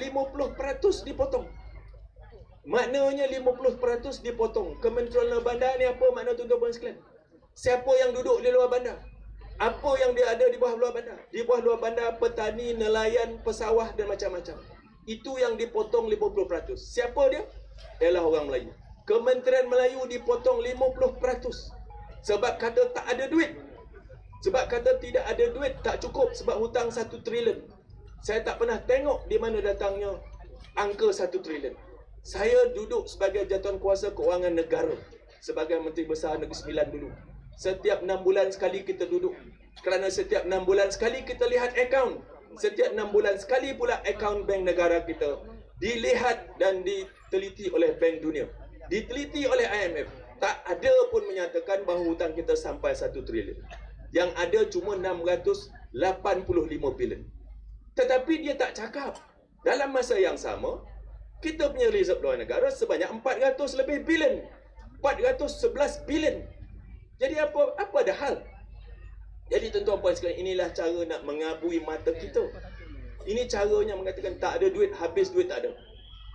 50% dipotong. Maknanya 50% dipotong. Kementerian luar bandar ni apa makna tuan-tuan sekalian? Siapa yang duduk di luar bandar? Apa yang dia ada di bawah luar bandar? Di bawah luar bandar, petani, nelayan, pesawah dan macam-macam. Itu yang dipotong 50%. Siapa dia? Ialah orang Melayu. Kementerian Melayu dipotong 50%. Sebab kata tak ada duit. Sebab kata tidak ada duit, tak cukup. Sebab hutang 1 trilion. Saya tak pernah tengok di mana datangnya angka 1 trilion. Saya duduk sebagai jawatankuasa kewangan negara. Sebagai Menteri Besar Negeri Sembilan dulu. Setiap 6 bulan sekali kita duduk. Kerana setiap 6 bulan sekali kita lihat akaun. Setiap 6 bulan sekali pula akaun bank negara kita dilihat dan diteliti oleh Bank Dunia. Diteliti oleh IMF. Tak ada pun menyatakan bahawa hutang kita sampai 1 trilion. Yang ada cuma 685 bilion. Tetapi dia tak cakap. Dalam masa yang sama, kita punya reserve luar negara sebanyak 400 lebih bilion. 411 bilion. Jadi apa dah hal? Jadi tuan-tuan puan sekalian, inilah cara nak mengabui mata kita. Ini caranya mengatakan tak ada duit, habis duit tak ada.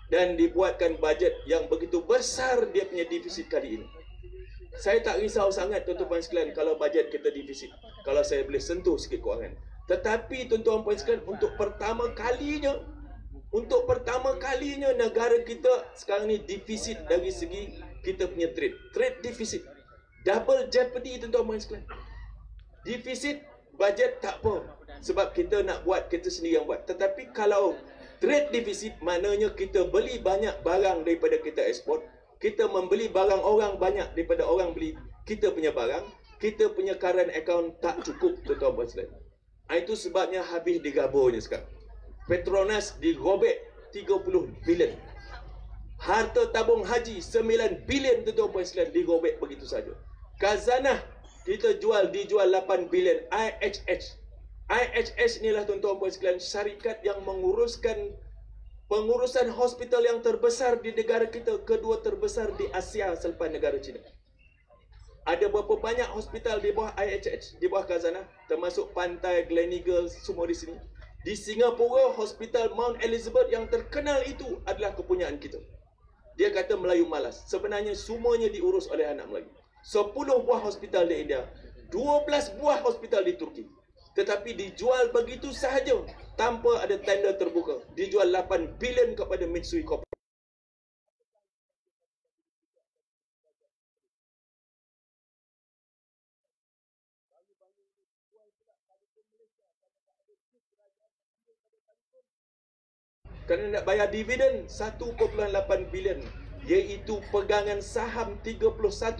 Dan dibuatkan bajet yang begitu besar dia punya defisit kali ini. Saya tak risau sangat tuan-tuan puan sekalian kalau bajet kita defisit. Kalau saya boleh sentuh sikit kewangan. Tetapi tuan-tuan puan sekalian, untuk pertama kalinya negara kita sekarang ni defisit dari segi kita punya trade defisit. Double jeopardy tuan-tuan puan sekalian. Defisit bajet tak apa. Sebab kita nak buat, kita sendiri yang buat. Tetapi kalau trade defisit, maknanya kita beli banyak barang daripada kita ekspor. Kita membeli barang orang banyak daripada orang beli kita punya barang. Kita punya current account tak cukup tuan-tuan puan sekalian. Itu sebabnya habis digaburnya sekarang. Petronas digobek 30 bilion. Harta tabung haji 9 bilion tuan-tuan puan sekalian digobek begitu saja. Khazanah kita dijual 8 bilion. IHH inilah tuan-tuan puan sekalian syarikat yang menguruskan pengurusan hospital yang terbesar di negara kita, kedua terbesar di Asia selepas negara China. Ada berapa banyak hospital di bawah IHH, di bawah Khazanah, termasuk Pantai, Gleneagles, semua di sini. Di Singapura, hospital Mount Elizabeth yang terkenal itu adalah kepunyaan kita. Dia kata Melayu malas. Sebenarnya semuanya diurus oleh anak Melayu. 10 buah hospital di India, 12 buah hospital di Turki. Tetapi dijual begitu sahaja tanpa ada tender terbuka. Dijual 8 bilion kepada Mitsui Corporation. Kerana nak bayar dividen 1.8 bilion. Iaitu pegangan saham 31%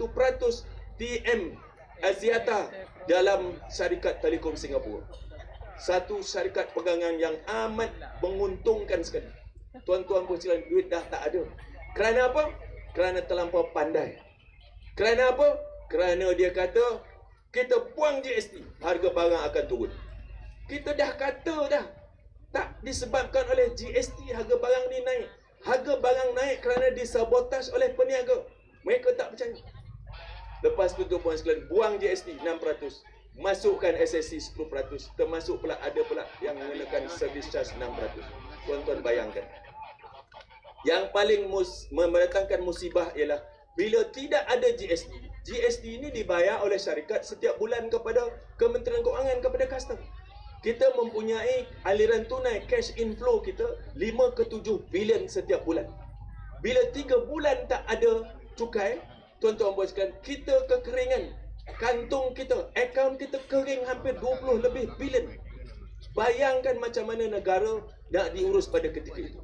TM Axiata dalam syarikat telekom Singapura. Satu syarikat pegangan yang amat menguntungkan sekali. Tuan-tuan puan sekalian, duit dah tak ada. Kerana apa? Kerana terlampau pandai. Kerana apa? Kerana dia kata kita buang GST, harga barang akan turun. Kita dah kata dah. Tak disebabkan oleh GST harga barang ni naik. Harga barang naik kerana disabotaj oleh peniaga. Mereka tak percaya. Lepas tu tuan-tuan sekalian, buang GST 6%. Masukkan SST 10%. Termasuk pula ada pula yang menggunakan service charge 6%. Tuan-tuan bayangkan. Yang paling mendatangkan musibah ialah bila tidak ada GST. GST ini dibayar oleh syarikat setiap bulan kepada Kementerian Kewangan, kepada Custom. Kita mempunyai aliran tunai cash inflow kita 5 ke 7 bilion setiap bulan. Bila 3 bulan tak ada cukai, tuan-tuan puan sekalian, kita kekeringan. Kantung kita, akaun kita kering hampir 20 lebih bilion. Bayangkan macam mana negara nak diurus pada ketika itu.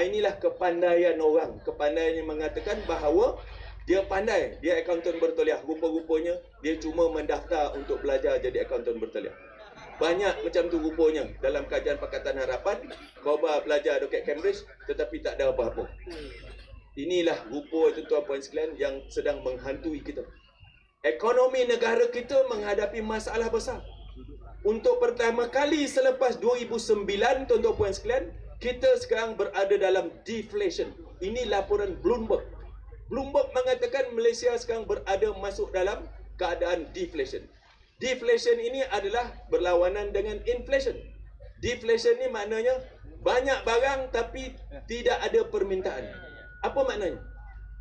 Inilah kepandaian orang. Kepandaian yang mengatakan bahawa dia pandai, dia akaunten bertaliah. Rupa-rupanya dia cuma mendaftar untuk belajar jadi akaunten bertaliah. Banyak macam tu rupanya dalam kajian Pakatan Harapan. Khabar belajar dekat Cambridge tetapi tak ada apa-apa. Inilah rupa tuan-tuan puan sekalian yang sedang menghantui kita. Ekonomi negara kita menghadapi masalah besar. Untuk pertama kali selepas 2009 tuan-tuan puan sekalian, kita sekarang berada dalam deflation. Ini laporan Bloomberg. Bloomberg mengatakan Malaysia sekarang berada masuk dalam keadaan deflation. Deflation ini adalah berlawanan dengan inflation. Deflation ni maknanya Banyak barang tapi tidak ada permintaan. Apa maknanya?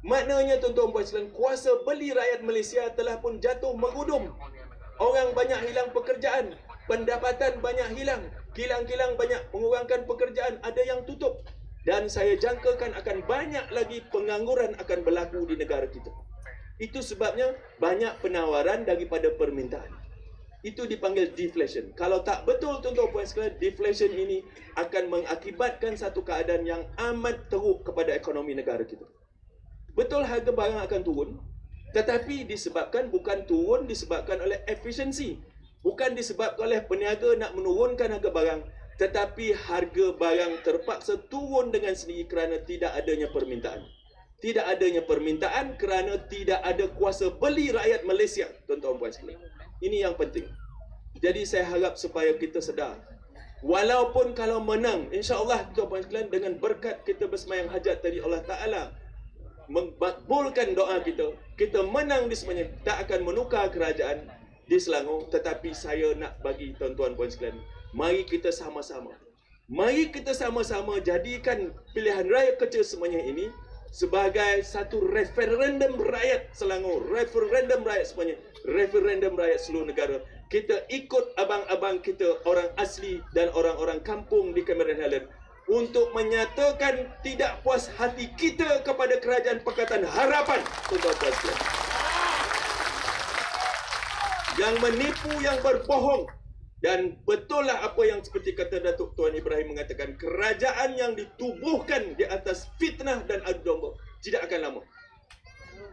Maknanya tuan-tuan puan sekalian, kuasa beli rakyat Malaysia telah pun jatuh merudum. Orang banyak hilang pekerjaan, pendapatan banyak hilang, kilang-kilang banyak mengurangkan pekerjaan, ada yang tutup. Dan saya jangkakan akan banyak lagi pengangguran akan berlaku di negara kita. Itu sebabnya banyak penawaran daripada permintaan. Itu dipanggil deflation. Kalau tak betul tuan-tuan puan sekalian, deflation ini akan mengakibatkan satu keadaan yang amat teruk kepada ekonomi negara kita. Betul harga barang akan turun, tetapi disebabkan bukan turun disebabkan oleh efisiensi, bukan disebabkan oleh peniaga nak menurunkan harga barang, tetapi harga barang terpaksa turun dengan sendiri kerana tidak adanya permintaan. Tidak adanya permintaan kerana tidak ada kuasa beli rakyat Malaysia, tuan-tuan puan sekalian. Ini yang penting. Jadi saya harap supaya kita sedar. Walaupun kalau menang, insya-Allah tuan-tuan puan sekalian, dengan berkat kita bersemayang hajat tadi, Allah Taala mengabulkan doa kita. Kita menang di Semenyih, tak akan menukar kerajaan di Selangor, tetapi saya nak bagi tuan-tuan puan sekalian, mari kita sama-sama. Mari kita sama-sama jadikan pilihan raya kecil Semenyih ini sebagai satu referendum rakyat Selangor, referendum rakyat semuanya, referendum rakyat seluruh negara. Kita ikut abang-abang kita, orang asli dan orang-orang kampung di Cameron Highlands, untuk menyatakan tidak puas hati kita kepada kerajaan Pakatan Harapan. Yang menipu, yang berbohong. Dan betullah apa yang seperti kata Datuk Tuan Ibrahim mengatakan, kerajaan yang ditubuhkan di atas fitnah dan adu domba tidak akan lama.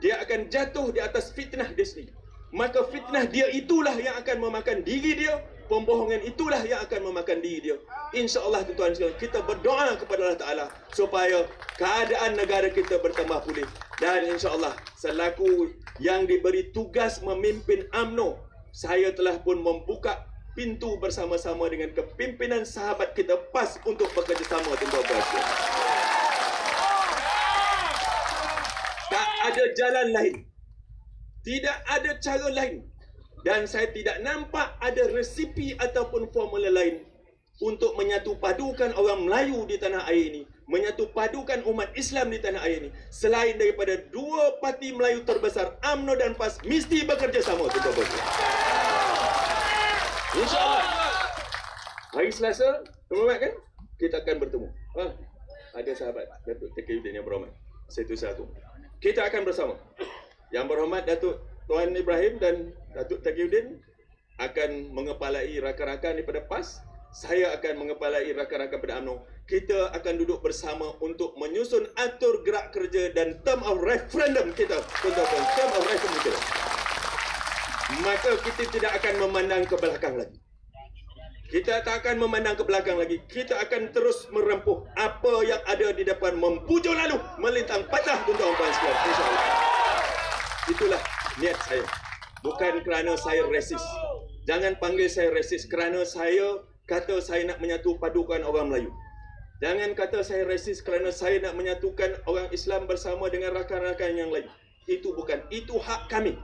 Dia akan jatuh di atas fitnah dia sendiri. Maka fitnah dia itulah yang akan memakan diri dia. Pembohongan itulah yang akan memakan diri dia. InsyaAllah tuan-tuan sekalian, kita berdoa kepada Allah Ta'ala supaya keadaan negara kita bertambah pulih. Dan insyaAllah selaku yang diberi tugas memimpin UMNO, saya telah pun membuka pintu bersama-sama dengan kepimpinan sahabat kita PAS untuk bekerjasama, tuan-tuan puan sekalian. Tak ada jalan lain. Tidak ada cara lain. Dan saya tidak nampak ada resipi ataupun formula lain untuk menyatu padukan orang Melayu di tanah air ini, menyatu padukan umat Islam di tanah air ini, selain daripada dua parti Melayu terbesar, UMNO dan PAS, mesti bekerjasama, tuan-tuan puan sekalian. InsyaAllah hari Selasa, tuan-tuan kan, kita akan bertemu. Ada sahabat Datuk Takiyuddin yang berhormat, satu-satu kita akan bersama. Yang berhormat Datuk Tuan Ibrahim dan Datuk Takiyuddin akan mengepalai rakan-rakan daripada PAS. Saya akan mengepalai rakan-rakan daripada UMNO. Kita akan duduk bersama untuk menyusun atur gerak kerja dan term of referendum kita, tuan-tuan, term of referendum kita. Maka kita tidak akan memandang ke belakang lagi. Kita tak akan memandang ke belakang lagi. Kita akan terus merempuh apa yang ada di depan, mempujuk lalu, melintang patah, tuan-tuan puan sekalian. InsyaAllah. Itulah niat saya. Bukan kerana saya resis. Jangan panggil saya resis kerana saya kata saya nak menyatu padukan orang Melayu. Jangan kata saya resis kerana saya nak menyatukan orang Islam bersama dengan rakan-rakan yang lain. Itu bukan. Itu hak kami.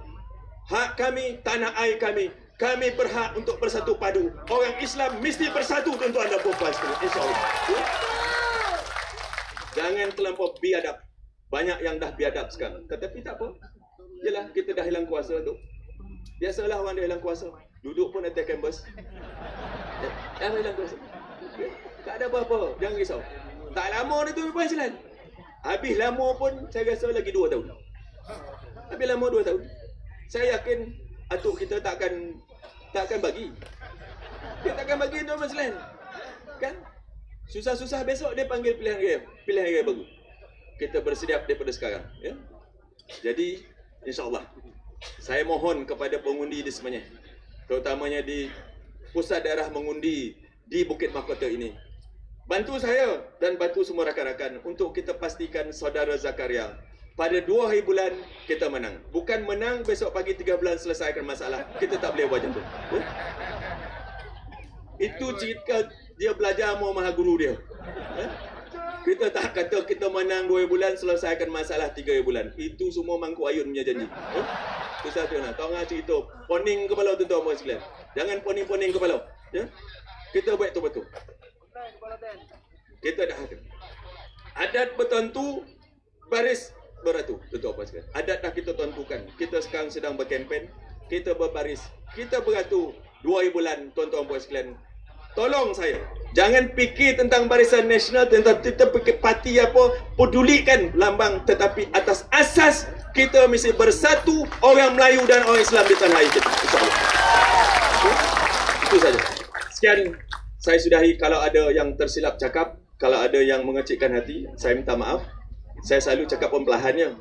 Hak kami, tanah air kami. Kami berhak untuk bersatu padu. Orang Islam mesti bersatu, tuan-tuan dan puan sekalian. InsyaAllah. Jangan terlampau biadab. Banyak yang dah biadab sekarang. Tetapi tak apa. Yelah, kita dah hilang kuasa tu. Biasalah orang dah hilang kuasa. Duduk pun atas kampus. Dah hilang kuasa. Tak ada apa-apa. Jangan risau. Tak lama dah tu, puan sekalian. Habis lama pun, saya rasa lagi 2 tahun. Habis lama 2 tahun. Saya yakin atuk kita takkan bagi. Dia takkan bagi tuan-tuan sekalian. Kan? Susah-susah besok dia panggil pilihan raya baru. Kita bersedia daripada sekarang, ya. Jadi insya-Allah saya mohon kepada pengundi di Semenyih, terutamanya di pusat daerah mengundi di Bukit Mahkota ini. Bantu saya dan bantu semua rakan-rakan untuk kita pastikan saudara Zakaria pada 2 hari bulan, kita menang. Bukan menang, besok pagi 3 bulan selesaikan masalah. Kita tak boleh buat macam tu. Itu jika dia belajar mau maha guru dia. Kita tak kata kita menang 2 bulan, selesaikan masalah 3 bulan. Itu semua mangkuk ayun punya janji. Susah tu nak. Tau ngah cerita. Poning kepala tuan-tuan puan sekalian. Jangan poning-poning kepala. Ya? Kita buat tu betul. Kita dah ada. Adat bertentu, baris beratur. Tuan-tuan puan sekalian. Adat dah kita tentukan. Kita sekarang sedang berkempen. Kita berbaris. Kita beratur 2 bulan, tuan-tuan puan sekalian. Tolong saya. Jangan fikir tentang Barisan Nasional, tentang kita fikir parti apa. Pedulikan lambang. Tetapi atas asas kita mesti bersatu orang Melayu dan orang Islam di tanah air kita. InsyaAllah. Itu saja. Sekian. Saya sudahi. Kalau ada yang tersilap cakap, kalau ada yang mengecikkan hati, saya minta maaf. Saya selalu cakap pembelahannya.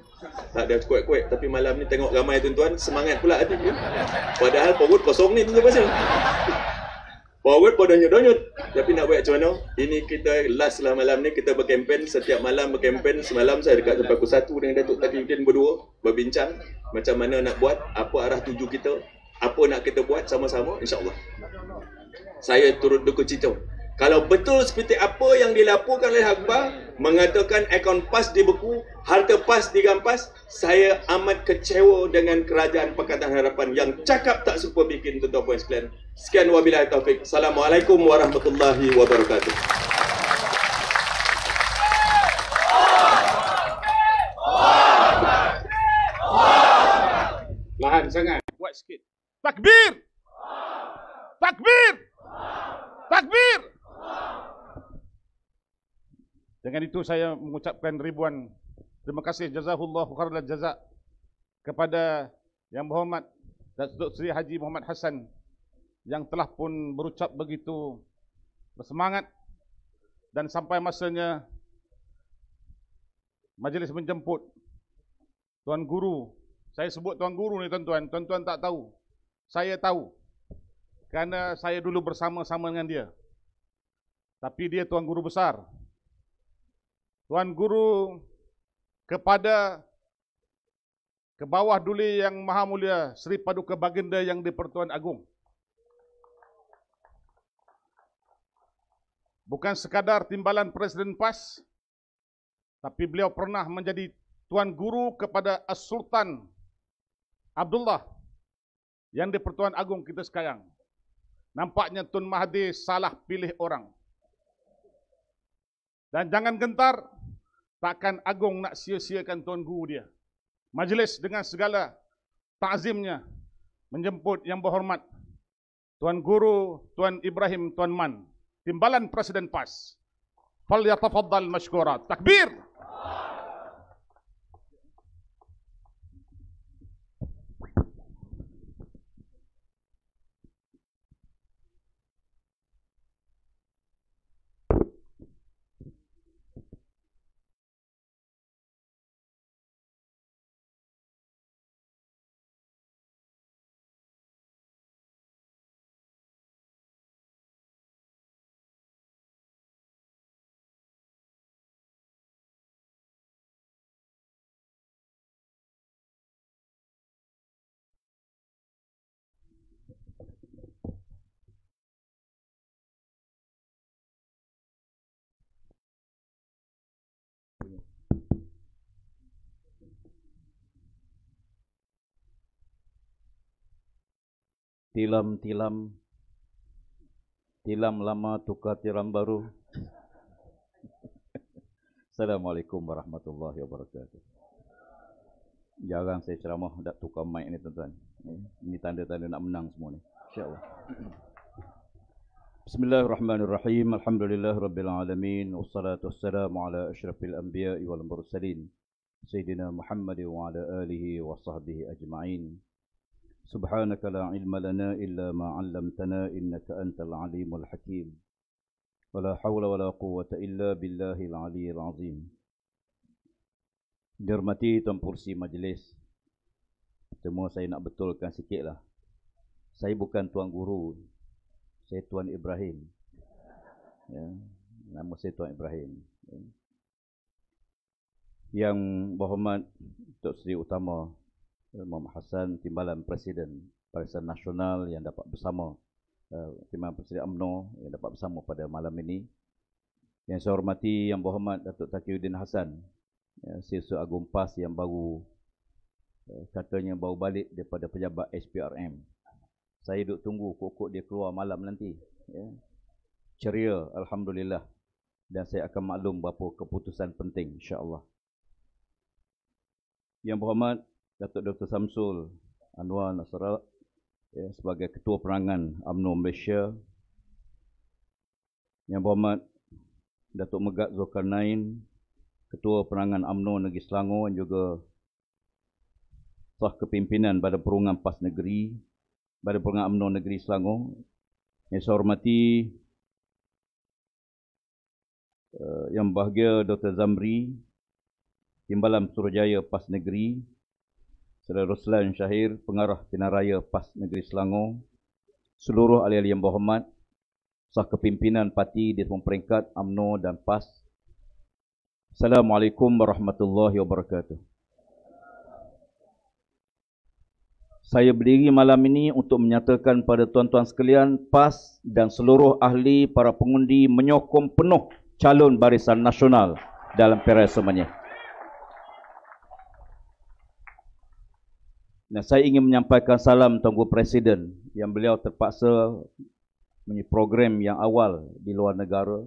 Tak ada kuat-kuat. Tapi malam ni tengok ramai tuan-tuan, semangat pula hati. Ya? Padahal perut kosong ni tuan-tuan. Forward pada nyodonyot. Tapi nak buat macam mana? Ini kita last lah malam ni. Kita berkempen. Setiap malam berkempen. Semalam saya dekat sampai pukul 1 dengan Datuk Takiyuddin berdua. Berbincang. Macam mana nak buat. Apa arah tuju kita. Apa nak kita buat sama-sama. InsyaAllah. Saya turut duka cita. Kalau betul seperti apa yang dilaporkan oleh akhbar. Mengatakan akaun PAS dibeku. Harta PAS dirampas. Saya amat kecewa dengan kerajaan Pakatan Harapan yang cakap tak super bikin, tuan-tuan puan sekalian. Sekian wabillahi taufik. Assalamualaikum warahmatullahi wabarakatuh. Lahan sangat. Buat sikit. Takbir. Takbir. Takbir. Dengan itu saya mengucapkan ribuan terima kasih, jazahullahu khairal jazak, kepada yang berhormat Datuk Seri Haji Muhammad Hasan yang telah pun berucap begitu bersemangat, dan sampai masanya majlis menjemput Tuan Guru. Saya sebut Tuan Guru ni tuan-tuan, tuan-tuan tak tahu. Saya tahu kerana saya dulu bersama-sama dengan dia. Tapi dia Tuan Guru besar. Tuan Guru kepada Kebawah Duli Yang Maha Mulia Seri Paduka Baginda Yang di-Pertuan Agong. Bukan sekadar timbalan Presiden PAS, tapi beliau pernah menjadi Tuan Guru kepada As-Sultan Abdullah Yang di-Pertuan Agong kita sekarang. Nampaknya Tun Mahathir salah pilih orang. Dan jangan gentar, takkan Agong nak sia-siakan Tuan Guru dia. Majlis dengan segala ta'zimnya menjemput yang berhormat Tuan Guru Tuan Ibrahim Tuan Man, timbalan Presiden PAS. Fal yatafaddal mashkura. Takbir. Tilam-tilam, tilam lama tukar tilam baru. Assalamualaikum warahmatullahi wabarakatuh. Jarang saya ceramah dah tukar mic ni tuan-tuan. Ini tanda-tanda nak menang semua ni. InsyaAllah. Bismillahirrahmanirrahim. Alhamdulillah Rabbil Alamin. Wassalatu wassalamu ala ashrafil anbiya wal mursalin. Sayyidina Muhammad wa ala alihi wa sahbihi ajma'in. Subhanaka la ilma lana illa ma 'allamtana innaka antal alimul hakim. Wala hawla wala quwwata illa billahil aliyyil azim. Dihormati tuan pengerusi majlis. Semua saya nak betulkan sikitlah. Saya bukan Tuan Guru. Saya Tuan Ibrahim. Ya, nama saya Tuan Ibrahim. Ya. Yang berhormat Datuk Seri Utama Muhammad Hasan, timbalan Presiden Barisan Nasional yang dapat bersama timbalan Presiden UMNO yang dapat bersama pada malam ini. Yang saya hormati yang berhormat Datuk Takiyuddin Hasan, Sesut Agong PAS yang baru katanya baru balik daripada pejabat SPRM. Saya duduk tunggu kok-kok dia keluar malam nanti. Ya. Ceria, alhamdulillah. dan saya akan maklum beberapa keputusan penting insya-Allah. Yang berhormat Datuk Dr. Samsul Anwar Nasarat, sebagai Ketua Perangan UMNO Malaysia. Yang berhormat Datuk Megat Zulkarnain, Ketua Perangan UMNO Negeri Selangor dan juga Sah Kepimpinan Badan Perungan PAS Negeri, Badan Perungan UMNO Negeri Selangor. Yang saya hormati Yang Bahagia Dr. Zamri, Timbalan Suruhjaya PAS Negeri, Saudara Ruslan Syahir, Pengarah Pinaraya PAS Negeri Selangor, seluruh ahli-ahli yang berhormat, Sah Kepimpinan Parti di semua peringkat UMNO dan PAS. Assalamualaikum warahmatullahi wabarakatuh. Saya berdiri malam ini untuk menyatakan pada tuan-tuan sekalian, PAS dan seluruh ahli para pengundi menyokong penuh calon Barisan Nasional dalam Perak Semenyih. Dan saya ingin menyampaikan salam Tuan Guru Presiden yang beliau terpaksa mempunyai program yang awal di luar negara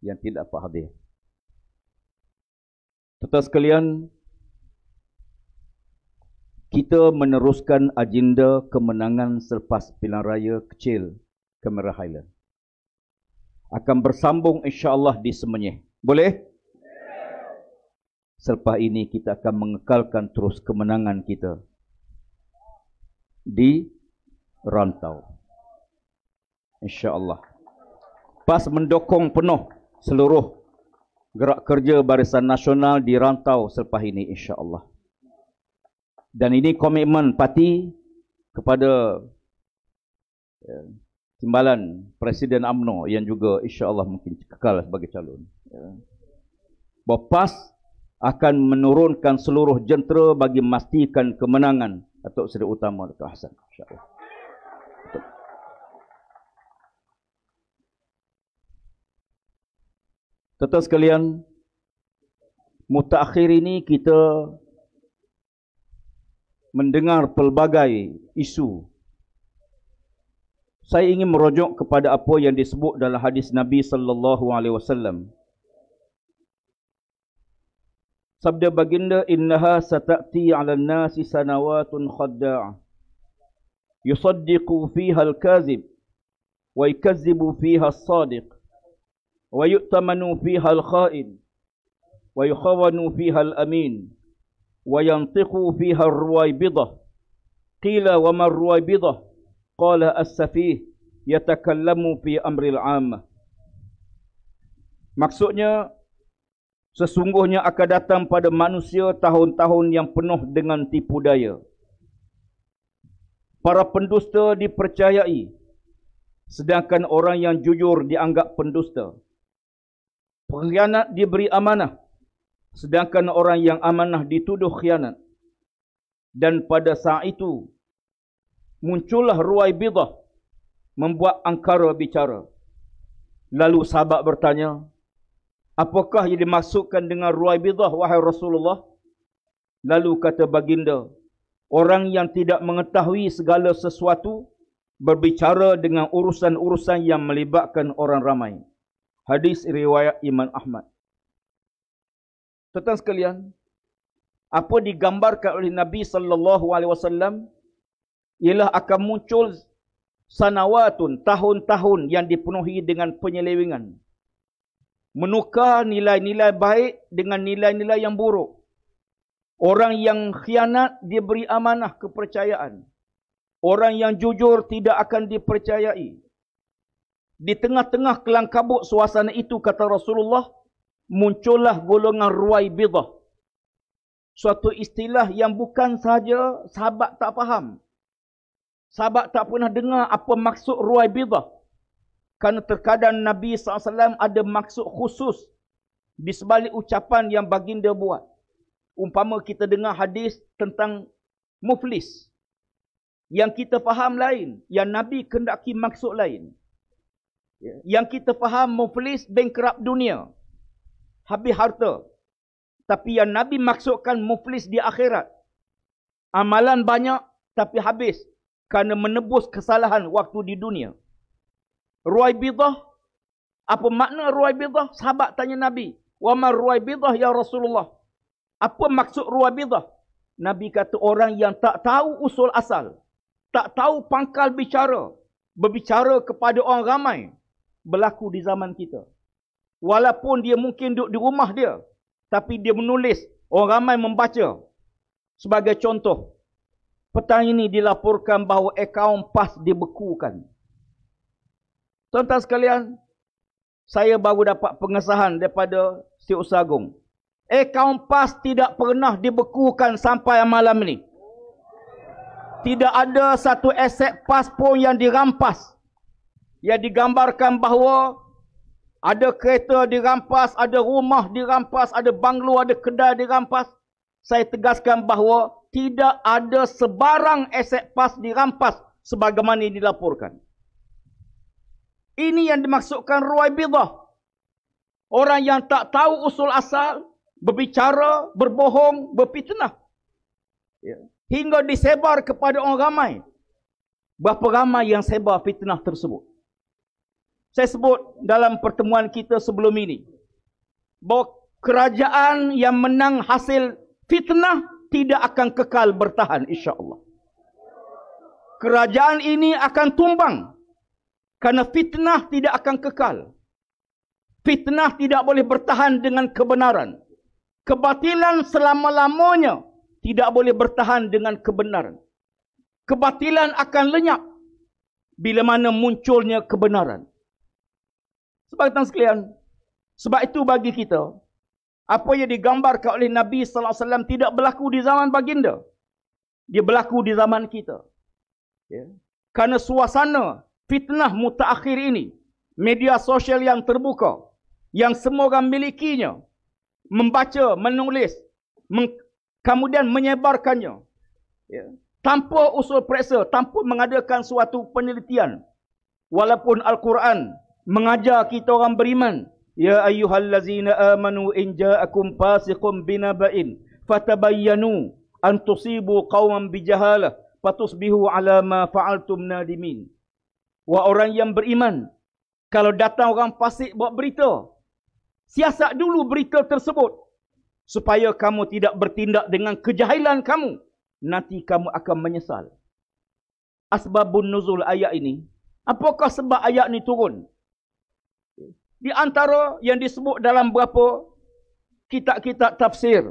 yang tidak dapat hadir. Tuan-tuan sekalian, kita meneruskan agenda kemenangan selepas pilihan raya kecil Cameron Highlands. Akan bersambung insya-Allah di Semenyih. Boleh? Selepas ini kita akan mengekalkan terus kemenangan kita di Rantau, insya-Allah. PAS mendokong penuh seluruh gerak kerja Barisan Nasional di Rantau selepas ini insya-Allah. Dan ini komitmen parti kepada Timbalan Presiden UMNO yang juga insya-Allah mungkin kekal sebagai calon. Bahawa PAS akan menurunkan seluruh jentera bagi memastikan kemenangan Datuk Seri Utama Datuk Hasan, insya-Allah. Tuan-tuan sekalian, mutaakhir ini kita mendengar pelbagai isu. Saya ingin merujuk kepada apa yang disebut dalam hadis Nabi sallallahu alaihi wasallam. Sabda baginda, innaha sata'ti 'ala an-nasi sanawatun khadda' yusaddiqu fiha al-kazib wa yukazzibu fiha as-sadiq wa yu'tamanu fiha al-kha'in wa yukhawanu fiha al-amin wa yantiqu fiha ar-ruwaybidah qila wa ma ar-ruwaybidah qala as-safih yatakallamu fi amri al-'ammah. Maksudnya, sesungguhnya akan datang pada manusia tahun-tahun yang penuh dengan tipu daya. Para pendusta dipercayai, sedangkan orang yang jujur dianggap pendusta. Pengkhianat diberi amanah, sedangkan orang yang amanah dituduh khianat. Dan pada saat itu, muncullah ruwaibidah, membuat angkara bicara. Lalu sahabat bertanya, apakah yang dimaksudkan dengan ruwaibidah, wahai Rasulullah? Lalu kata baginda, orang yang tidak mengetahui segala sesuatu berbicara dengan urusan-urusan yang melibatkan orang ramai. Hadis riwayat Imam Ahmad. Tuan-tuan sekalian, apa digambarkan oleh Nabi sallallahu alaihi wasallam ialah akan muncul sanawatun, tahun-tahun yang dipenuhi dengan penyelewengan. Menukar nilai-nilai baik dengan nilai-nilai yang buruk. Orang yang khianat diberi amanah kepercayaan. Orang yang jujur tidak akan dipercayai. Di tengah-tengah kelangkabut suasana itu, kata Rasulullah, muncullah golongan ruwaibidah. Suatu istilah yang bukan sahaja sahabat tak faham. Sahabat tak pernah dengar apa maksud ruwaibidah. Kerana terkadang Nabi SAW ada maksud khusus di sebalik ucapan yang baginda buat. Umpama kita dengar hadis tentang muflis. Yang kita faham lain. Yang Nabi kendaki maksud lain. Yang kita faham muflis bankrupt dunia. Habis harta. Tapi yang Nabi maksudkan muflis di akhirat. Amalan banyak tapi habis. Kerana menebus kesalahan waktu di dunia. Ruwaibidah Apa makna ruwaibidah? Sahabat tanya Nabi, "Wa ma ruwaibidah ya Rasulullah?" Apa maksud ruwaibidah? Nabi kata orang yang tak tahu usul asal, tak tahu pangkal bicara, berbicara kepada orang ramai. Berlaku di zaman kita. Walaupun dia mungkin duduk di rumah dia, tapi dia menulis, orang ramai membaca. Sebagai contoh, petang ini dilaporkan bahawa akaun PAS dibekukan. Tuan-tuan sekalian, saya baru dapat pengesahan daripada Setiausaha Agong. Akaun PAS tidak pernah dibekukan sampai malam ini. Tidak ada satu aset PAS pun yang dirampas. Yang digambarkan bahawa ada kereta dirampas, ada rumah dirampas, ada banglo, ada kedai dirampas. Saya tegaskan bahawa tidak ada sebarang aset PAS dirampas sebagaimana dilaporkan. Ini yang dimaksudkan ruwaibidah. Orang yang tak tahu usul asal, berbicara, berbohong, berfitnah. Ya. Hingga disebar kepada orang ramai. Berapa ramai yang sebar fitnah tersebut? Saya sebut dalam pertemuan kita sebelum ini. Bahawa kerajaan yang menang hasil fitnah tidak akan kekal bertahan insya-Allah. Kerajaan ini akan tumbang. Kerana fitnah tidak akan kekal. Fitnah tidak boleh bertahan dengan kebenaran. Kebatilan selama-lamanya tidak boleh bertahan dengan kebenaran. Kebatilan akan lenyap bila mana munculnya kebenaran. Sebab itu sekalian, sebab itu bagi kita, apa yang digambarkan oleh Nabi sallallahu alaihi wasallam tidak berlaku di zaman baginda. Dia berlaku di zaman kita. Ya. Kerana suasana fitnah mutaakhir ini, media sosial yang terbuka, yang semua orang milikinya, membaca, menulis, kemudian menyebarkannya. Ya. Tanpa usul periksa, tanpa mengadakan suatu penelitian. Walaupun Al-Quran mengajar kita orang beriman. Ya ayyuhallazina amanu in ja'akum fasiqun binaba'in. Fatabayyanu an tusibu qawman bijahalah. Fatusbihu ala ma fa'altum nadimin. Wah, orang yang beriman. Kalau datang orang fasik buat berita. Siasat dulu berita tersebut. Supaya kamu tidak bertindak dengan kejahilan kamu. Nanti kamu akan menyesal. Asbabun nuzul ayat ini. Apakah sebab ayat ini turun? Di antara yang disebut dalam beberapa kitab-kitab tafsir.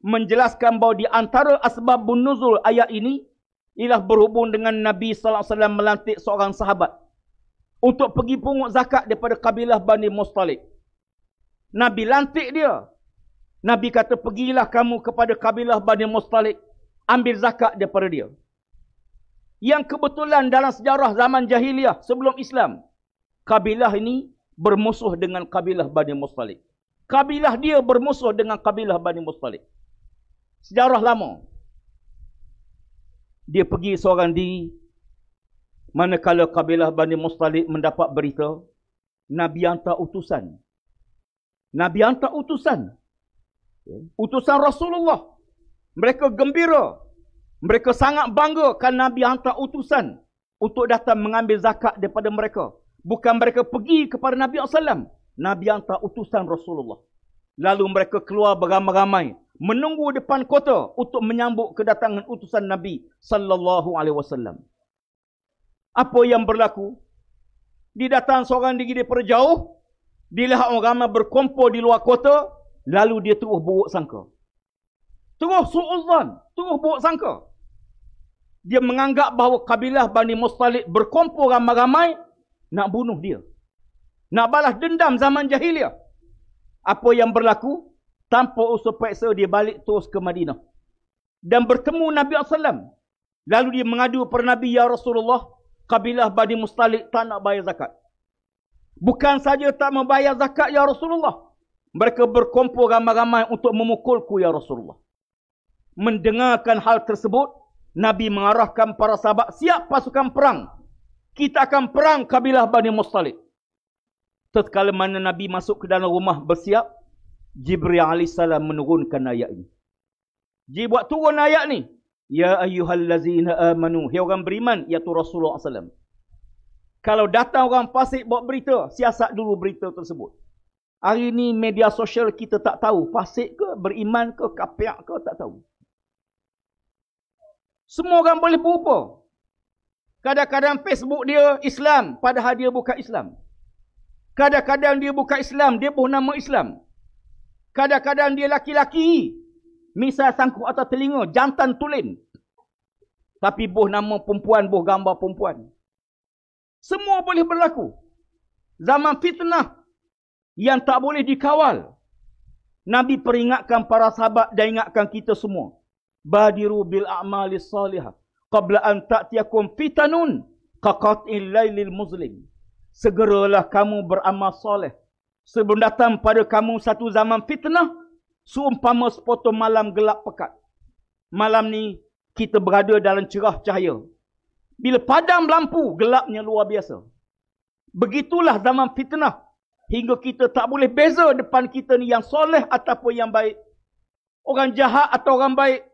Menjelaskan bahawa di antara asbabun nuzul ayat ini. Ialah berhubung dengan Nabi SAW melantik seorang sahabat. Untuk pergi pungut zakat daripada kabilah Bani Mustalik. Nabi lantik dia. Nabi kata, pergilah kamu kepada kabilah Bani Mustalik. Ambil zakat daripada dia. Yang kebetulan dalam sejarah zaman jahiliah sebelum Islam. Kabilah ini bermusuh dengan kabilah Bani Mustalik. Kabilah dia bermusuh dengan kabilah Bani Mustalik. Sejarah lama. Dia pergi seorang diri. Manakala kabilah Bani Mustalik mendapat berita. Nabi hantar utusan. Nabi hantar utusan. Utusan Rasulullah. Mereka gembira. Mereka sangat bangga kerana Nabi hantar utusan untuk datang mengambil zakat daripada mereka. Bukan mereka pergi kepada Nabi SAW. Nabi hantar utusan Rasulullah. Lalu mereka keluar beramai-ramai menunggu depan kota untuk menyambut kedatangan utusan Nabi SAW. Apa yang berlaku? Didatang seorang diri daripada jauh. Dilihat orang ramai berkumpul di luar kota. Lalu dia terus buruk sangka. Terus su'uzan. Terus buruk sangka. Dia menganggap bahawa kabilah Bani Mustalik berkumpul ramai-ramai nak bunuh dia. Nak balas dendam zaman jahiliah. Apa yang berlaku? Tanpa usul periksa dia balik terus ke Madinah. Dan bertemu Nabi SAW. Lalu dia mengadu kepada Nabi, ya Rasulullah, kabilah Bani Mustalik tak nak bayar zakat. Bukan saja tak membayar zakat ya Rasulullah. Mereka berkumpul ramai-ramai untuk memukulku ya Rasulullah. Mendengarkan hal tersebut, Nabi mengarahkan para sahabat, siap pasukan perang. Kita akan perang kabilah Bani Mustalik. Tatkala mana Nabi masuk ke dalam rumah bersiap, Jibril AS menurunkan ayat ini. Dia buat turun ayat ni. Ya ayyuhallazina amanu. Hei orang beriman, iaitu Rasulullah SAW. Kalau datang orang Pasir buat berita, siasat dulu berita tersebut. Hari ini media sosial kita tak tahu fasik ke, beriman ke, kafir ke, tak tahu. Semua orang boleh berupa. Kadang-kadang Facebook dia Islam, padahal dia bukan Islam. Kadang-kadang dia bukan Islam, dia bernama Islam. Kadang-kadang dia laki-laki, misal sangkut atas telinga, jantan tulen. Tapi bernama perempuan, bergambar perempuan. Semua boleh berlaku. Zaman fitnah yang tak boleh dikawal. Nabi peringatkan para sahabat dan ingatkan kita semua. Badiru bil a'mali salihah qabla an ta'tiyakum fitanun kaqat'il lailil muzlim. Segeralah kamu beramal soleh sebelum datang pada kamu satu zaman fitnah seumpama sepotong malam gelap pekat. Malam ni kita berada dalam cerah cahaya. Bila padam lampu, gelapnya luar biasa. Begitulah zaman fitnah. Hingga kita tak boleh beza depan kita ni yang soleh ataupun yang baik. Orang jahat atau orang baik.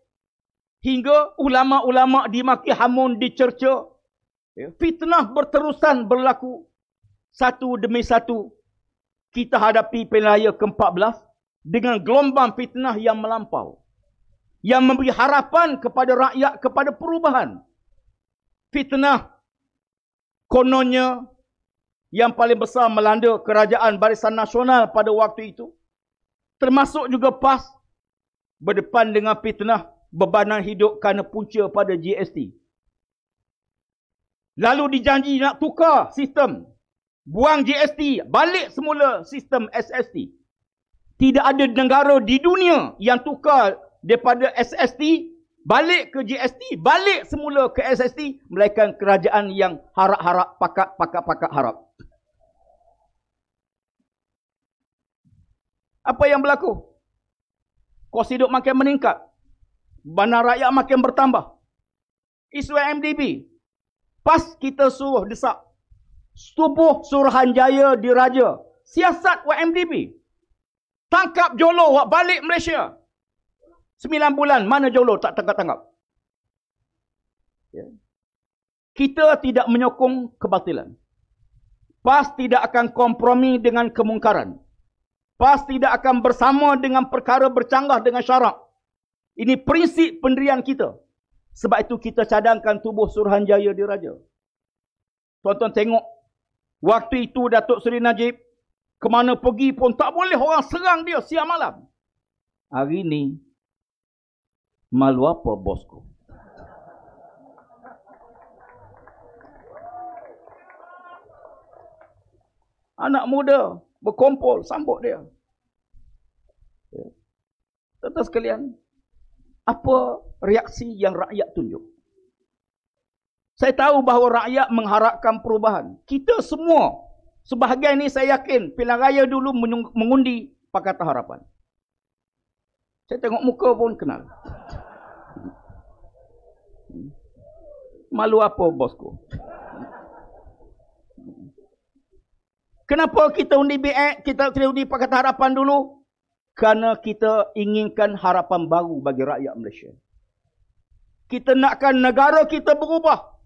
Hingga ulama-ulama dimaki hamun, dicerca. Fitnah berterusan berlaku. Satu demi satu. Kita hadapi pilihan raya ke-14. Dengan gelombang fitnah yang melampau. Yang memberi harapan kepada rakyat, kepada perubahan. Fitnah kononnya yang paling besar melanda kerajaan Barisan Nasional pada waktu itu. Termasuk juga PAS berdepan dengan fitnah bebanan hidup kerana punca pada GST. Lalu dijanji nak tukar sistem. Buang GST, balik semula sistem SST. Tidak ada negara di dunia yang tukar daripada SST, balik ke GST, balik semula ke SST. Melainkan kerajaan yang harap-harap, pakat-pakat harap. Apa yang berlaku? Kos hidup makin meningkat. Bebanan rakyat makin bertambah. Isu MDB. PAS kita suruh desak. Tubuh Suruhanjaya diraja. Siasat MDB. Tangkap jolo wak balik Malaysia. 9 bulan mana jolo tak tangkap-tangkap. Kita tidak menyokong kebatilan. PAS tidak akan kompromi dengan kemungkaran. PAS tidak akan bersama dengan perkara bercanggah dengan syarak. Ini prinsip pendirian kita. Sebab itu kita cadangkan tubuh Suruhanjaya diraja. Tuan-tuan tengok. Waktu itu Datuk Seri Najib. Kemana pergi pun tak boleh orang serang dia siang malam. Hari ini. Malu apa bosku? Anak muda. Berkumpul, sambut dia. Tuan-tuan sekalian, apa reaksi yang rakyat tunjuk? Saya tahu bahawa rakyat mengharapkan perubahan. Kita semua, sebahagian ini saya yakin, pilihan raya dulu mengundi Pakatan Harapan. Saya tengok muka pun kenal. Malu apa bosku? Kenapa kita undi BX, kita undi Pakatan Harapan dulu? Kerana kita inginkan harapan baru bagi rakyat Malaysia. Kita nakkan negara kita berubah.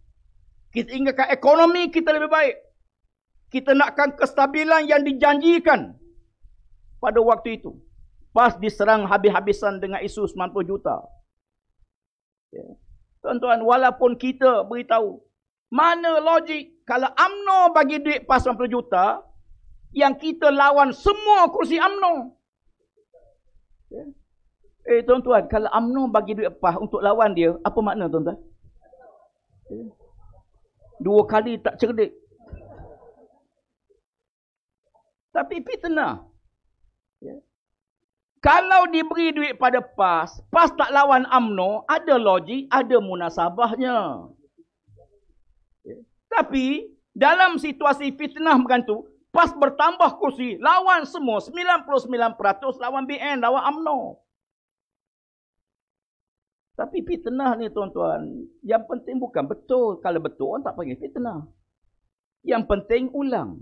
Kita inginkan ekonomi kita lebih baik. Kita nakkan kestabilan yang dijanjikan pada waktu itu. PAS diserang habis-habisan dengan isu 90 juta. Tuan-tuan, walaupun kita beritahu, mana logik kalau UMNO bagi duit PAS 90 juta, yang kita lawan semua kursi UMNO. Tuan-tuan, kalau UMNO bagi duit PAS untuk lawan dia, apa makna tuan-tuan? Dua kali tak cerdik. Tapi fitnah. Kalau diberi duit pada PAS, PAS tak lawan UMNO, ada logik, ada munasabahnya. Tapi dalam situasi fitnah macam tu, PAS bertambah kursi, lawan semua, 99% lawan BN, lawan UMNO. Tapi fitnah ni tuan-tuan, yang penting bukan betul. Kalau betul, orang tak panggil fitnah. Yang penting ulang.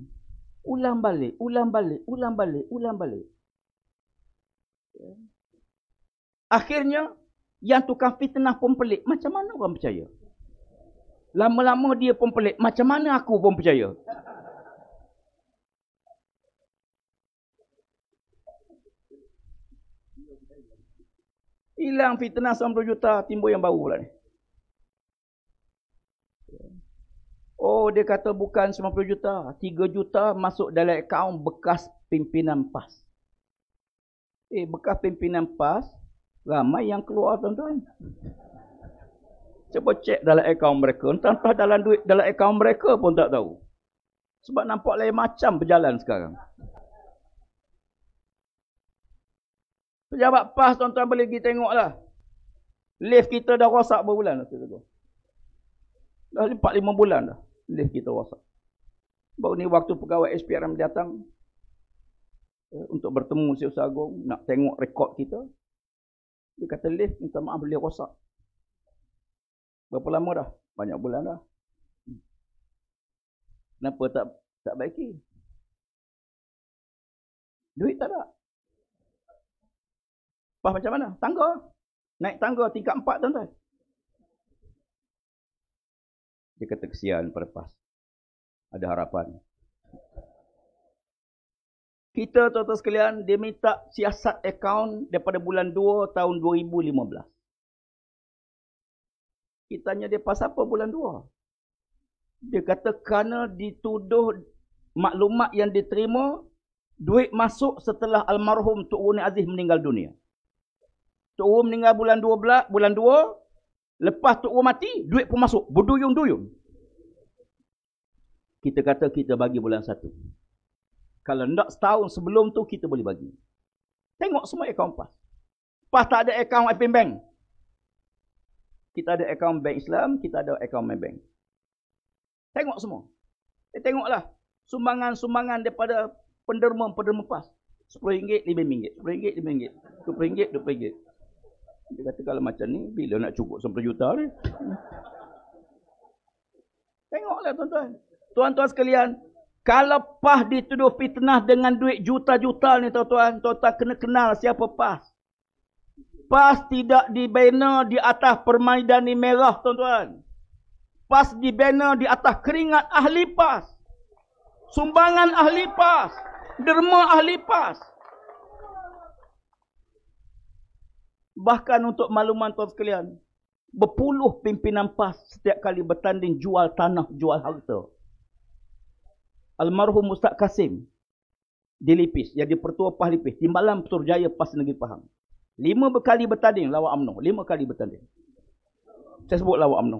Ulang balik, ulang balik, ulang balik, ulang balik. Akhirnya, yang tukang fitnah pun pelik. Macam mana orang percaya? Lama-lama dia pun pelik. Macam mana aku pun percaya? Hilang fitnah 90 juta, timbul yang baru pula ni. Oh, dia kata bukan 90 juta. 3 juta masuk dalam akaun bekas pimpinan PAS. Bekas pimpinan PAS, ramai yang keluar, tuan-tuan. Cuba cek dalam akaun mereka. Entah dalam duit dalam akaun mereka pun tak tahu. Sebab nampak lain macam berjalan sekarang. Pejabat PAS, tuan-tuan boleh pergi tengoklah. Lift kita dah rosak berbulan dah. Dah 4-5 bulan dah lift kita rosak. Baru ni waktu pegawai SPRM datang untuk bertemu Setiausaha Agong, nak tengok rekod kita. Dia kata lift, minta maaf, boleh rosak. Berapa lama dah? Banyak bulan dah. Kenapa tak baiki? Duit tak ada. PAS macam mana? Tangga. Naik tangga tingkat 4, tuan-tuan. Dia kata kesian pada PAS. Ada harapan. Kita, tuan-tuan sekalian, dia minta siasat akaun daripada bulan 2 tahun 2015. Kita tanya dia PAS apa bulan 2? Dia kata kerana dituduh maklumat yang diterima, duit masuk setelah almarhum Tok Runi Aziz meninggal dunia. Tok Wu meninggal bulan 2. Lepas Tok Wu mati, duit pun masuk. Berduyun-duyun. Kita kata kita bagi bulan 1. Kalau nak setahun sebelum tu, kita boleh bagi. Tengok semua akaun PAS. PAS tak ada akaun Apin Bank. Kita ada akaun Bank Islam, kita ada akaun Maybank. Tengok semua. Tengoklah. Sumbangan-sumbangan daripada penderma-penderma PAS. RM10, RM5. RM10, RM5. RM20, RM20. Dia kata kalau macam ni, bila nak cukup 10 juta ni? Tengoklah tuan-tuan. Tuan-tuan sekalian, kalau PAS dituduh fitnah dengan duit juta-juta ni tuan-tuan, tuan-tuan kena kenal siapa PAS. PAS tidak dibina di atas permaidani merah tuan-tuan. PAS dibina di atas keringat ahli PAS. Sumbangan ahli PAS. Derma ahli PAS. Bahkan untuk makluman tuan sekalian, berpuluh pimpinan PAS setiap kali bertanding jual tanah, jual harta. Almarhum Ustaz Kasim Dilipis, yang dipertua PAS Dilipis, Timbalan Peturjaya PAS Negeri Pahang. 5 kali bertanding lawan UMNO. 5 kali bertanding. Saya sebut lawan UMNO.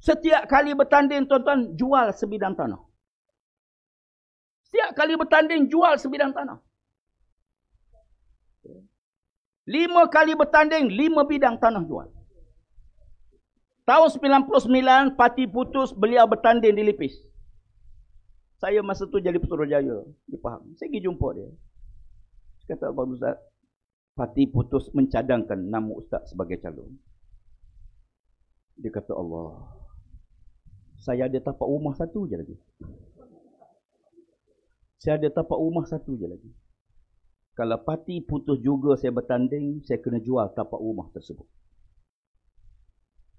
Setiap kali bertanding tuan-tuan, jual sebidang tanah. Setiap kali bertanding jual sebidang tanah. 5 kali bertanding, 5 bidang tanah jual. Tahun 99, parti putus, beliau bertanding di Lipis. Saya masa tu jadi Petrojaya di Pahang. Saya pergi jumpa dia. Saya kata, Abang Ustaz, parti putus mencadangkan nama Ustaz sebagai calon. Dia kata, Allah, saya ada tapak rumah satu je lagi. Saya ada tapak rumah satu je lagi. Kalau parti putus juga saya bertanding, saya kena jual tapak rumah tersebut.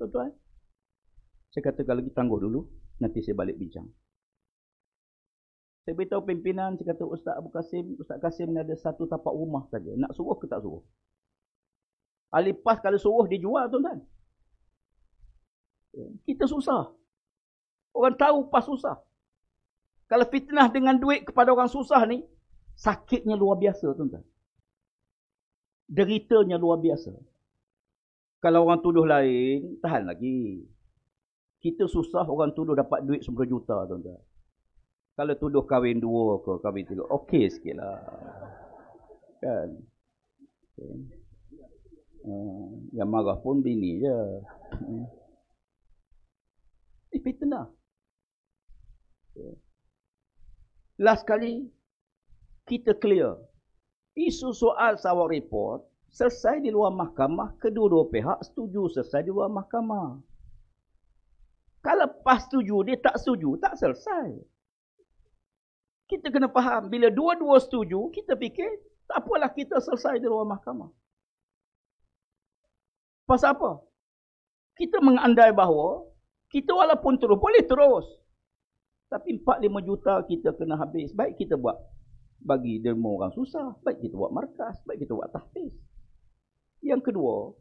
Tuan-tuan, saya kata kalau kita tangguh dulu, nanti saya balik bincang. Saya beritahu pimpinan, saya kata Ustaz Abu Kasim, Ustaz Kasim ni ada satu tapak rumah saja. Nak suruh ke tak suruh? Ahli PAS kalau suruh dia jual, tuan-tuan. Kita susah. Orang tahu PAS susah. Kalau fitnah dengan duit kepada orang susah ni, sakitnya luar biasa tuan-tuan. Deritanya luar biasa. Kalau orang tuduh lain, tahan lagi. Kita susah orang tuduh dapat duit 10 juta tuan-tuan. Kalau tuduh kahwin 2 ke, kahwin 3, okey sikit lah. Kan? Okay. Yang marah pun bini je. Fitnah. Okay. Last kali, kita clear. Isu soal sawak report selesai di luar mahkamah. Kedua-dua pihak setuju selesai di luar mahkamah. Kalau PAS setuju, dia tak setuju, tak selesai. Kita kena faham. Bila dua-dua setuju, kita fikir tak apalah kita selesai di luar mahkamah. Pasal apa? Kita mengandai bahawa kita walaupun terus, boleh terus. Tapi 4-5 juta kita kena habis. Baik kita buat bagi derma orang susah. Baik kita buat markas. Baik kita buat tahfiz. Yang kedua,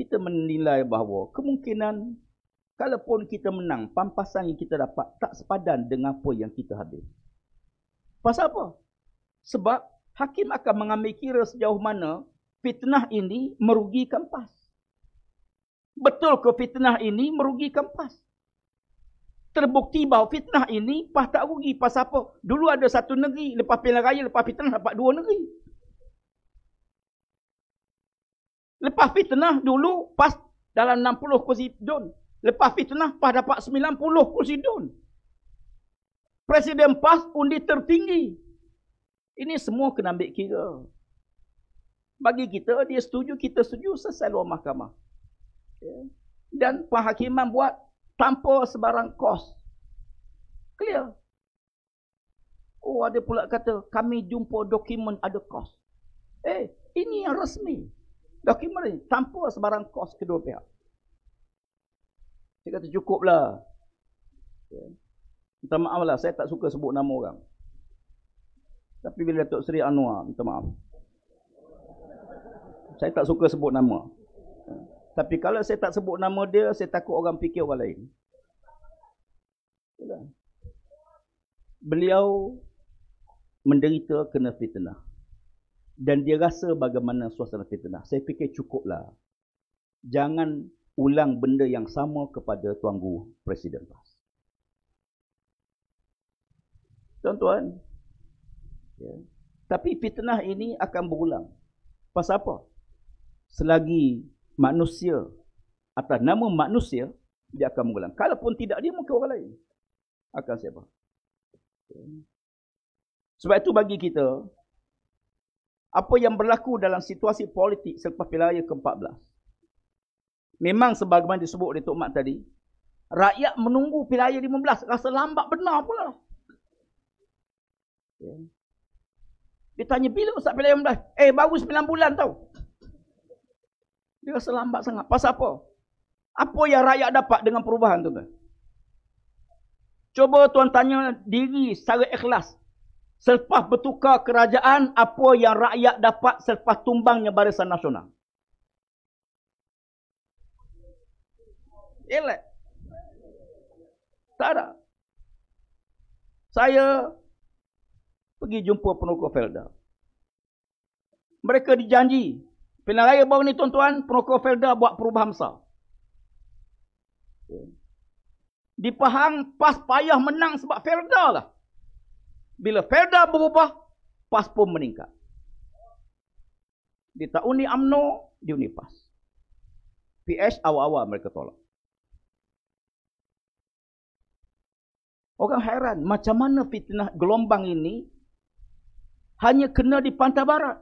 kita menilai bahawa kemungkinan kalaupun kita menang, pampasan yang kita dapat tak sepadan dengan apa yang kita habis. Pasal apa? Sebab hakim akan mengambil kira sejauh mana fitnah ini merugikan PAS. Betul ke fitnah ini merugikan PAS? Terbukti bahawa fitnah ini PAS tak rugi. Pasal apa? Dulu ada satu negeri, lepas pilihan raya, lepas fitnah dapat dua negeri. Lepas fitnah dulu PAS dalam 60 kursi DUN. Lepas fitnah PAS dapat 90 kursi DUN. Presiden PAS undi tertinggi. Ini semua kena ambil kira. Bagi kita, dia setuju, kita setuju, selesai luar mahkamah. Dan penghakiman buat tanpa sebarang kos. Clear. Oh, ada pula kata kami jumpa dokumen ada kos. Ini yang resmi. Dokumen ini tanpa sebarang kos kedua pihak. Saya kata cukuplah. Minta maaf lah, saya tak suka sebut nama orang. Tapi bila Datuk Seri Anwar, minta maaf. Saya tak suka sebut nama. Tapi kalau saya tak sebut nama dia, saya takut orang fikir orang lain. Beliau menderita kena fitnah. Dan dia rasa bagaimana suasana fitnah. Saya fikir cukuplah. Jangan ulang benda yang sama kepada Tuan Guru Presiden PAS. Tuan-tuan. Ya. Tapi fitnah ini akan berulang. Pasal apa? Selagi manusia, atas nama manusia, dia akan mengulang. Kalaupun tidak dia, mungkin orang lain akan siapa. Sebab itu bagi kita, apa yang berlaku dalam situasi politik selepas pilihan raya ke-14, memang sebagaimana disebut oleh Tok Mat tadi, rakyat menunggu pilihan raya 15, rasa lambat benar pula. Dia tanya, bila Ustaz pilihan raya 15? Baru 9 bulan tau. Dia rasa lambat sangat. Pasal apa? Apa yang rakyat dapat dengan perubahan tu? Cuba tuan tanya diri secara ikhlas. Selepas bertukar kerajaan, apa yang rakyat dapat selepas tumbangnya Barisan Nasional? Elak. Tak ada. Saya pergi jumpa penerokok Felda. Mereka dijanji. Pilihan raya baru ni tuan-tuan, penerokok Felda buat perubahan besar. Di Pahang, PAS payah menang sebab Felda lah. Bila Felda berubah, PAS pun meningkat. Dia tak undi UMNO, dia undi PAS. PS awal-awal mereka tolak. Orang hairan, macam mana fitnah gelombang ini hanya kena di pantai barat.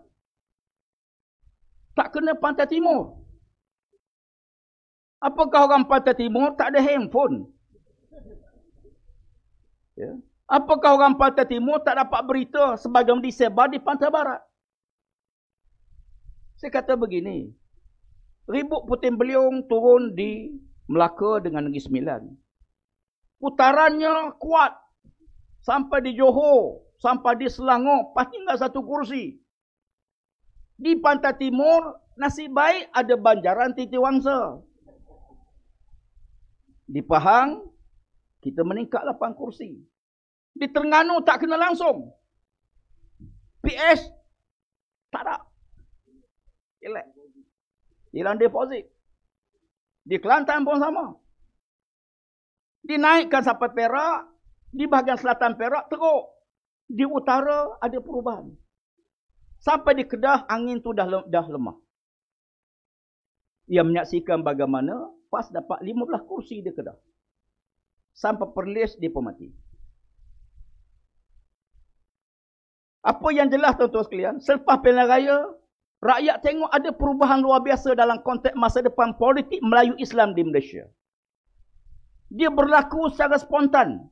Tak kena pantai timur. Apakah orang pantai timur tak ada handphone? Ya. Apakah orang pantai timur tak dapat berita sebagaimana disebar di pantai barat? Saya kata begini. Ribut Putin Beliung turun di Melaka dengan Negeri Sembilan. Putarannya kuat. Sampai di Johor. Sampai di Selangor. Pasti tinggal satu kursi. Di pantai timur, nasib baik ada Banjaran Titiwangsa. Di Pahang, kita meningkat 8 kursi. Di Terengganu tak kena langsung. PS, tak ada. Elak. Hilang deposit. Di Kelantan pun sama. Dinaikkan sampai Perak, di bahagian selatan Perak, teruk. Di utara ada perubahan. Sampai di Kedah, angin tu dah lemah. Ia menyaksikan bagaimana PAS dapat 15 kursi di Kedah. Sampai Perlis, dia pun mati. Apa yang jelas tuan-tuan sekalian, selepas pilihan raya, rakyat tengok ada perubahan luar biasa dalam konteks masa depan politik Melayu Islam di Malaysia. Dia berlaku secara spontan.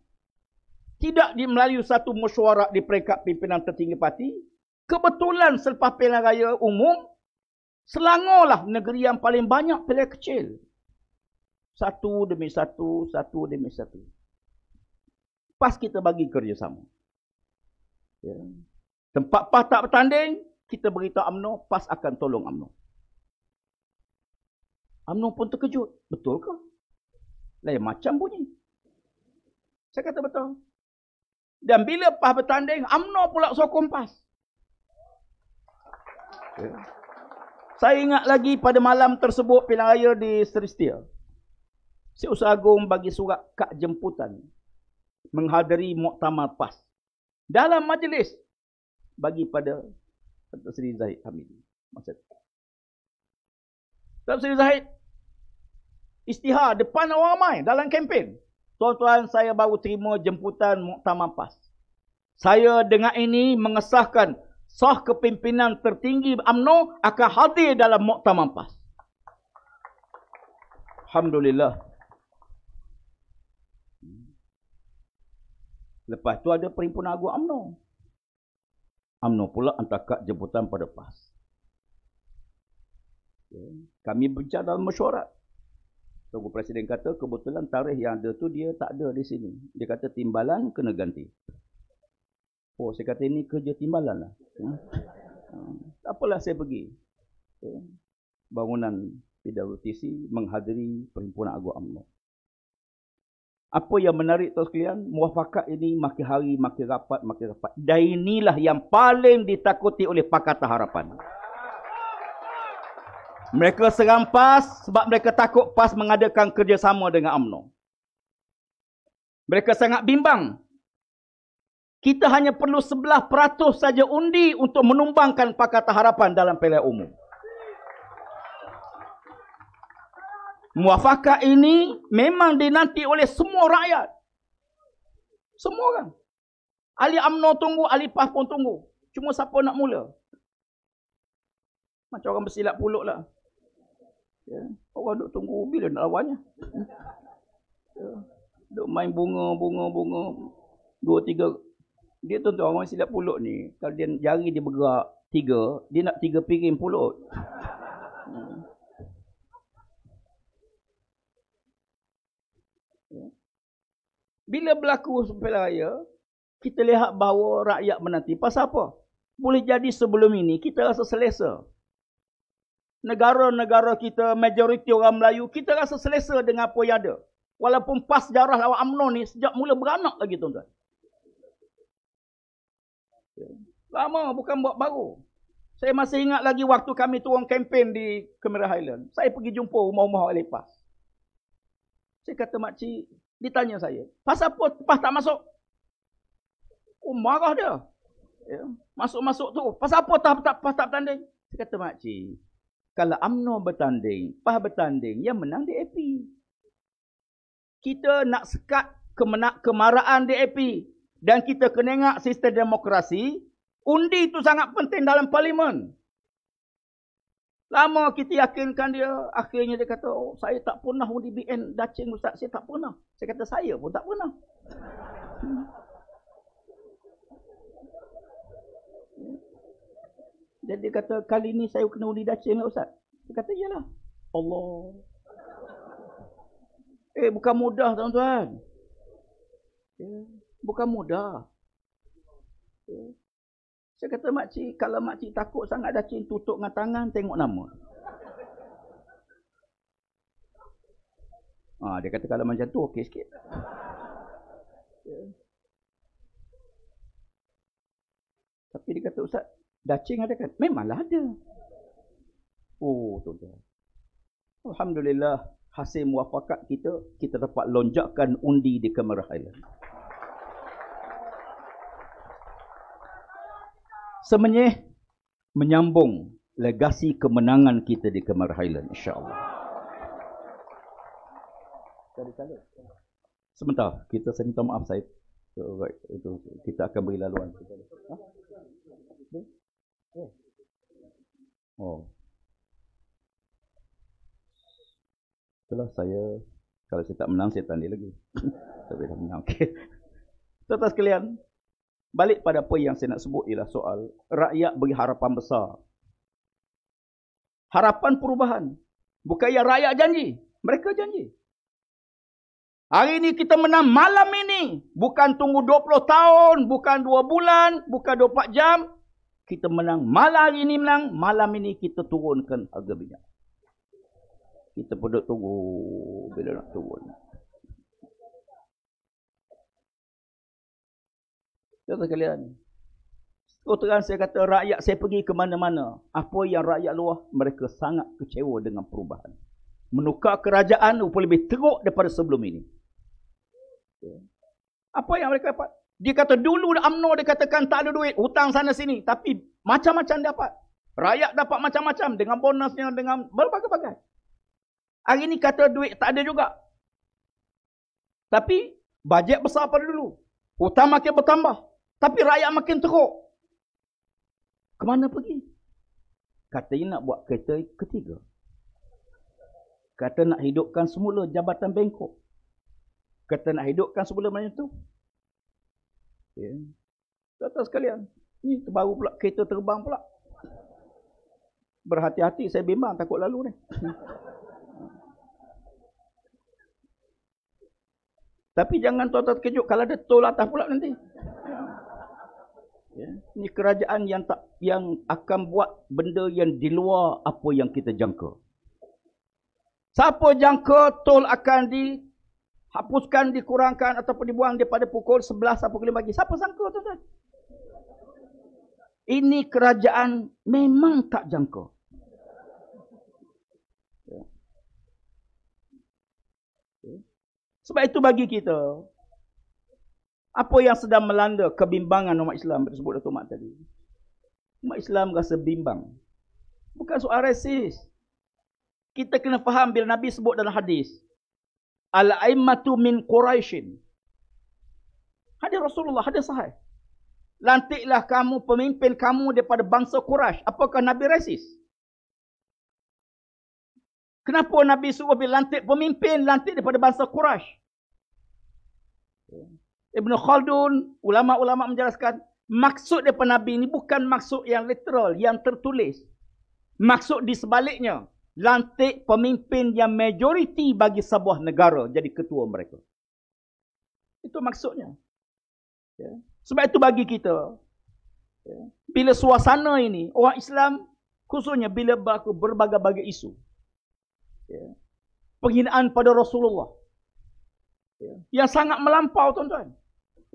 Tidak di Melayu satu mesyuarat di peringkat pimpinan tertinggi parti. Kebetulan selepas pilihan raya umum, Selangor lah negeri yang paling banyak pilihan kecil. Satu demi satu, satu demi satu. PAS kita bagi kerjasama. Ya. Tempat PAS tak bertanding, kita beritahu UMNO, PAS akan tolong UMNO. UMNO pun terkejut. Betul ke? Lain macam bunyi. Saya kata betul. Dan bila PAS bertanding, UMNO pula sokong PAS. Ya. Saya ingat lagi pada malam tersebut pilihan raya di Seri Setia. Seusaha Agung bagi surat kad jemputan menghadiri muktamar PAS. Dalam majlis bagi pada Datuk Seri Zahid Hamid. Maksud Datuk Seri Zahid istihar depan orang ramai dalam kempen. Tuan-tuan, saya baru terima jemputan muktamar PAS. Saya dengan ini mengesahkan sah kepimpinan tertinggi UMNO akan hadir dalam muktamar PAS. Alhamdulillah. Lepas tu ada Perhimpunan Agung UMNO. UMNO pula hantar kad jemputan pada PAS. Kami bincang dalam mesyuarat. Tuan Presiden kata kebetulan tarikh yang ada tu dia tak ada di sini. Dia kata timbalan kena ganti. Oh, saya kata ini kerja timbalan lah. Apalah saya pergi. Bangunan PWTC menghadiri Perhimpunan Agung UMNO. Apa yang menarik tuan sekalian, muafakat ini makin hari makin rapat, makin rapat. Dan inilah yang paling ditakuti oleh Pakatan Harapan. Mereka serang PAS sebab mereka takut PAS mengadakan kerjasama dengan UMNO. Mereka sangat bimbang. Kita hanya perlu 11% saja undi untuk menumbangkan Pakatan Harapan dalam pilihan umum. Muafakat ini memang dinanti oleh semua rakyat. Semua orang. Ahli UMNO tunggu, ahli PAS pun tunggu. Cuma siapa nak mula? Macam orang bersilap puluk lah. Ya. Orang duk tunggu bila nak lawannya. Ya. Duk main bunga. Dua, tiga... Dia tuan-tuan orang silap pulut ni, kalau dia jari dia bergerak tiga, dia nak tiga piring pulut. Bila berlaku pilihan raya, kita lihat bahawa rakyat menanti. Pasal apa? Boleh jadi sebelum ini kita rasa selesa. Negara-negara kita, majoriti orang Melayu, kita rasa selesa dengan apa yang ada. Walaupun PAS jarah lawan UMNO ni sejak mula beranak lagi tuan-tuan. Lama, bukan buat baru. Saya masih ingat lagi waktu kami turun kempen di Cameron Highlands. Saya pergi jumpa rumah-rumah oleh PAS. Saya kata makcik, dia tanya saya, PAS apa PAS tak masuk? Oh, marah dia. Masuk-masuk tu, PAS apa PAS tak bertanding? Saya kata makcik, kalau UMNO bertanding, PAS bertanding, yang menang DAP. Kita nak sekat kemarahan DAP. Dan kita kena ingat sistem demokrasi, undi itu sangat penting dalam parlimen. Lama kita yakinkan dia, akhirnya dia kata, oh, saya tak pernah undi BN Dacing Ustaz, saya tak pernah. Saya kata, saya pun tak pernah. Jadi dia kata, kali ni saya kena undi Dacing lah Ustaz. Dia kata, iyalah. Allah. Bukan mudah tuan-tuan. Bukan mudah. Saya kata makcik, kalau makcik takut sangat Dacin, tutup dengan tangan, tengok nama. Dia kata kalau macam tu, okey sikit. Tapi dia kata, Ustaz, Dacin ada kan? Memanglah ada. Oh, tuan-tuan. Alhamdulillah, hasil muafakat kita, kita dapat lonjakan undi di Cameron Highlands. Semenyih menyambung legasi kemenangan kita di Cameron Highlands, insya-Allah. Sebentar, saya minta maaf saya. Kita akan beri laluan. Oh. Itulah saya, kalau saya tak menang saya tanding lagi. Tapi dah menang. Okey. Tuan-tuan sekalian, balik pada apa yang saya nak sebut ialah soal rakyat beri harapan besar. Harapan perubahan. Bukan yang rakyat janji. Mereka janji. Hari ini kita menang malam ini. Bukan tunggu 20 tahun, bukan 2 bulan, bukan 24 jam. Kita menang malam hari ini menang, malam ini kita turunkan harga minyak. Kita perlu tunggu bila nak turun. Contoh kalian. Terus terang saya kata rakyat saya pergi ke mana-mana. Apa yang rakyat luar, mereka sangat kecewa dengan perubahan. Menukar kerajaan rupa lebih teruk daripada sebelum ini. Apa yang mereka dapat? Dia kata dulu UMNO dikatakan tak ada duit, hutang sana sini. Tapi macam-macam dapat. Rakyat dapat macam-macam dengan bonusnya, dengan berbagai-bagai. Hari ini kata duit tak ada juga. Tapi bajet besar pada dulu. Hutang makin bertambah. Tapi rakyat makin teruk. Kemana pergi? Katanya nak buat kereta ketiga. Kata nak hidupkan semula Jabatan Bengkok. Kata nak hidupkan semula macam tu. Ya. Tuan-tuan sekalian. Ni terbaru pula kereta terbang pula. Berhati-hati, saya bimbang takut lalu ni. Tapi jangan tuan-tuan terkejut kalau ada tol atas pula nanti. Ya. Ini kerajaan yang akan buat benda yang di luar apa yang kita jangka. Siapa jangka tol akan dihapuskan, dikurangkan ataupun dibuang daripada pukul 11 sampai pukul 5 pagi? Siapa sangka tuan-tuan? Ini kerajaan memang tak jangka. Sebab itu bagi kita, apa yang sedang melanda kebimbangan umat Islam tersebut Dato' Mak tadi. Umat Islam rasa bimbang. Bukan soal resis. Kita kena faham bila Nabi sebut dalam hadis. Al-aimmatu min Quraisyin. Hadis Rasulullah, hadis sahih. Lantiklah kamu, pemimpin kamu daripada bangsa Quraisy. Apakah Nabi resis? Kenapa Nabi suruh bila lantik pemimpin, lantik daripada bangsa Quraisy? Ibn Khaldun, ulama-ulama menjelaskan. Maksud daripada Nabi ini bukan maksud yang literal, yang tertulis. Maksud di sebaliknya. Lantik pemimpin yang majoriti bagi sebuah negara jadi ketua mereka. Itu maksudnya. Ya. Sebab itu bagi kita. Ya. Bila suasana ini, orang Islam khususnya bila berlaku berbagai-bagai isu. Ya. Penghinaan pada Rasulullah. Ya. Yang sangat melampau tuan-tuan.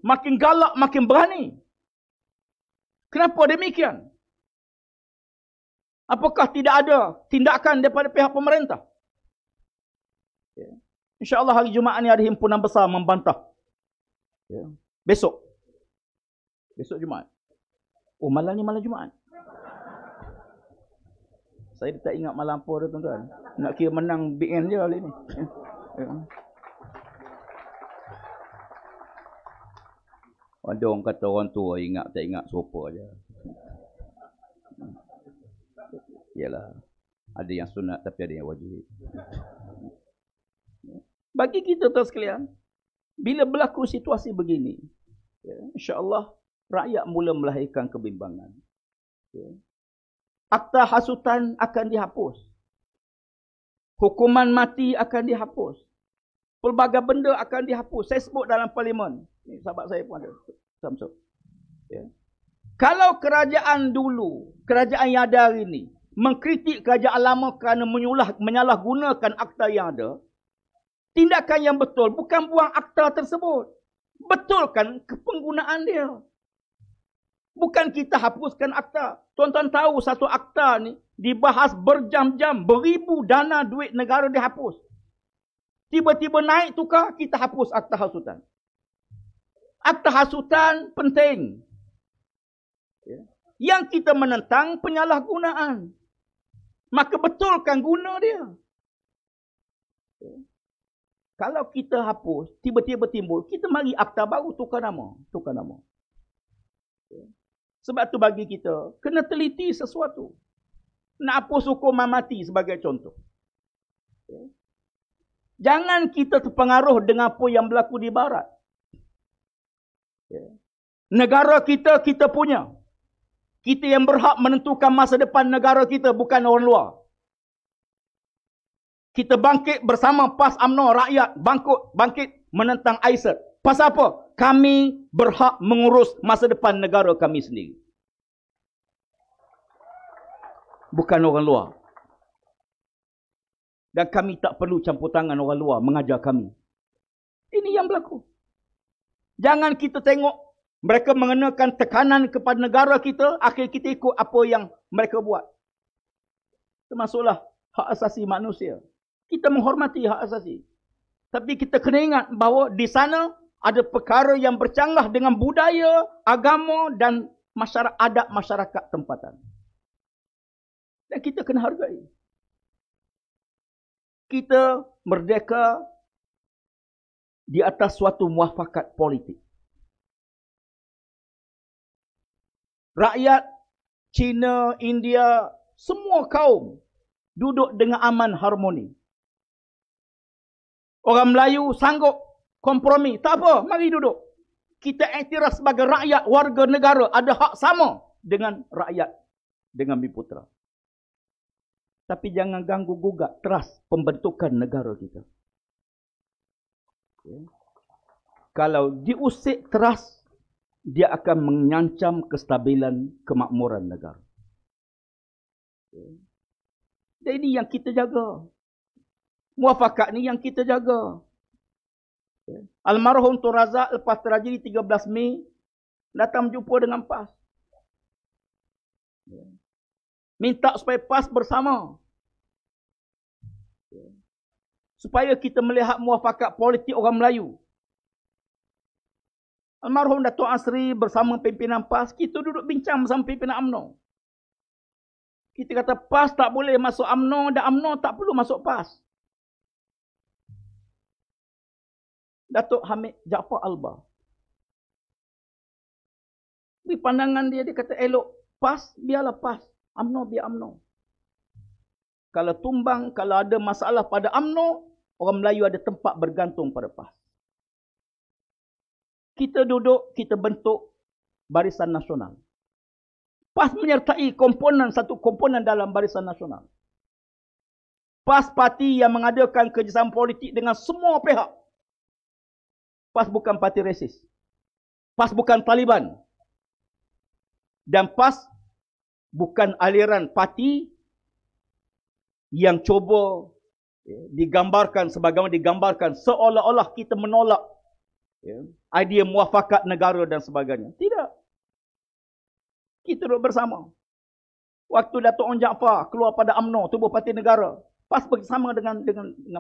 Makin galak, makin berani. Kenapa demikian? Apakah tidak ada tindakan daripada pihak pemerintah? Yeah. InsyaAllah hari Jumaat ini ada himpunan besar membantah. Yeah. Besok. Besok Jumaat. Oh, malam ni malam Jumaat. Saya tak ingat malam apa dah tuan-tuan. Nak kira menang Big N je kali ni. Yeah. Ada orang kata orang tua ingat tak ingat serupa je. Ialah ada yang sunat tapi ada yang wajib. Bagi kita tuan sekalian, bila berlaku situasi begini, ya, insya-Allah rakyat mula melahirkan kebimbangan. Ya. Akta hasutan akan dihapus. Hukuman mati akan dihapus. Pelbagai benda akan dihapus. Saya sebut dalam parlimen. Ini sahabat saya pun ada. Samsung. Ya. Kalau kerajaan dulu, kerajaan yang ada hari ini mengkritik kerajaan lama kerana menyalahgunakan akta yang ada, tindakan yang betul bukan buang akta tersebut. Betulkan penggunaan dia. Bukan kita hapuskan akta. Tuan-tuan tahu satu akta ni dibahas berjam-jam, beribu dana duit negara dihapus. Tiba-tiba naik tukar, kita hapus akta hasutan. Akta hasutan penting. Yang kita menentang penyalahgunaan. Maka betulkan guna dia. Kalau kita hapus, tiba-tiba timbul, kita mari akta baru tukar nama. Tukar nama. Sebab tu bagi kita, kena teliti sesuatu. Nak hapus hukuman mati sebagai contoh. Jangan kita terpengaruh dengan apa yang berlaku di Barat. Negara kita, kita punya. Kita yang berhak menentukan masa depan negara kita, bukan orang luar. Kita bangkit bersama PAS UMNO rakyat bangkit menentang AISER. Pasal apa? Kami berhak mengurus masa depan negara kami sendiri. Bukan orang luar. Dan kami tak perlu campur tangan orang luar mengajar kami. Ini yang berlaku. Jangan kita tengok mereka mengenakan tekanan kepada negara kita, akhir kita ikut apa yang mereka buat. Termasuklah hak asasi manusia. Kita menghormati hak asasi. Tapi kita kena ingat bahawa di sana ada perkara yang bercanggah dengan budaya, agama dan adat masyarakat tempatan. Dan kita kena hargai. Kita merdeka di atas suatu muafakat politik. Rakyat China, India, semua kaum duduk dengan aman harmoni. Orang Melayu sanggup kompromi. Tak apa, mari duduk. Kita iktiraf sebagai rakyat warga negara ada hak sama dengan rakyat, dengan Biputera. Tapi jangan ganggu-gugat teras pembentukan negara kita. Okay. Kalau diusik teras, dia akan mengancam kestabilan kemakmuran negara. Dan ini yang kita jaga. Muafakat ni yang kita jaga. Almarhum Tun Razak lepas tragedi 13 Mei datang jumpa dengan PAS. Minta supaya PAS bersama. Supaya kita melihat muafakat politik orang Melayu. Almarhum Dato' Asri bersama pimpinan PAS, kita duduk bincang bersama pimpinan UMNO. Kita kata PAS tak boleh masuk UMNO dan UMNO tak perlu masuk PAS. Dato' Hamid Jaafar Albar. Di pandangan dia, dia kata elok PAS, biarlah PAS. UMNO biar UMNO. Kalau tumbang, kalau ada masalah pada UMNO, orang Melayu ada tempat bergantung pada PAS. Kita duduk, kita bentuk Barisan Nasional. PAS menyertai komponen, satu komponen dalam Barisan Nasional. PAS parti yang mengadakan kerjasama politik dengan semua pihak. PAS bukan parti resis. PAS bukan Taliban. Dan PAS bukan aliran parti yang cuba digambarkan sebagaimana digambarkan seolah-olah kita menolak idea muafakat negara dan sebagainya. Tidak. Kita duduk bersama. Waktu Dato' On Jaafar keluar pada UMNO, tubuh parti negara, PAS bersama dengan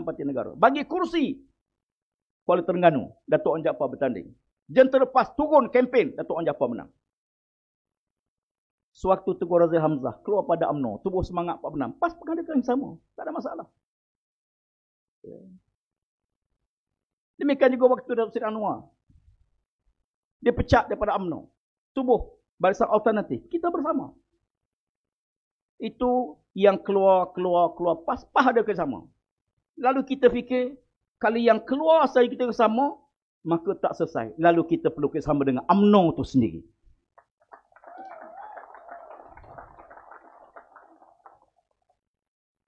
parti negara. Bagi kursi Kuala Terengganu, Dato' On Jaafar bertanding. Jentera PAS turun kempen, Dato' On Jaafar menang. Sewaktu Tengku Razali Hamzah keluar pada UMNO, tubuh semangat 46, PAS mengadakan sama. Tak ada masalah. Demikian juga waktu Datuk Seri Anwar. Dia pecat daripada UMNO. Tubuh Barisan Alternatif. Kita bersama. Itu yang keluar. Pas ada kerjasama. Lalu kita fikir, kalau yang keluar saja kita bersama, maka tak selesai. Lalu kita perlu kerjasama dengan UMNO itu sendiri.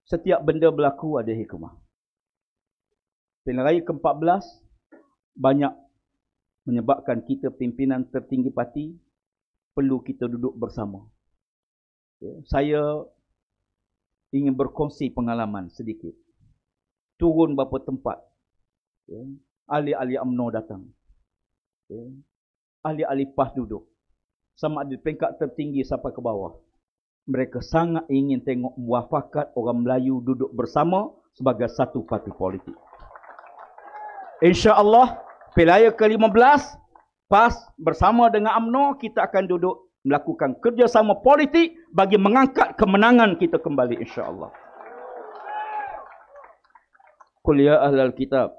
Setiap benda berlaku ada hikmah. Pilihan Raya ke-14 banyak menyebabkan kita pimpinan tertinggi parti perlu kita duduk bersama. Saya ingin berkongsi pengalaman sedikit. Turun beberapa tempat. Ahli-ahli UMNO datang. Ahli-ahli PAS duduk. Sama ada peringkat tertinggi sampai ke bawah. Mereka sangat ingin tengok muafakat orang Melayu duduk bersama sebagai satu parti politik. InsyaAllah, Pilihan Raya ke-15, PAS bersama dengan UMNO, kita akan duduk melakukan kerjasama politik bagi mengangkat kemenangan kita kembali, insyaAllah. Qul ya ahlal kitab,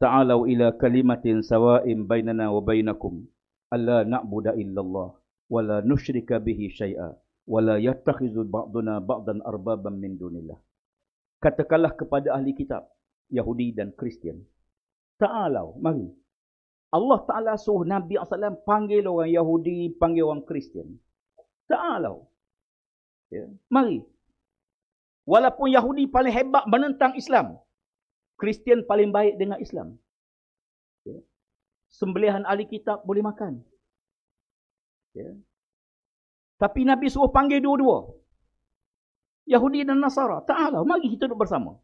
ta'alau ila kalimatin sawa'in bainana wa bainakum, alla na'buda illallah, wa la nushrika bihi syai'a, wa la yattakhizu ba'duna ba'dan arbaban min dunillah. Katakanlah kepada ahli kitab, Yahudi dan Kristian, ta'alau, mari. Allah Ta'ala suruh Nabi SAW panggil orang Yahudi, panggil orang Kristian. Ta'alau. Mari. Walaupun Yahudi paling hebat menentang Islam, Kristian paling baik dengan Islam. Sembelihan ahli kitab boleh makan. Tapi Nabi suruh panggil dua-dua. Yahudi dan Nasara. Ta'ala, mari kita duduk bersama.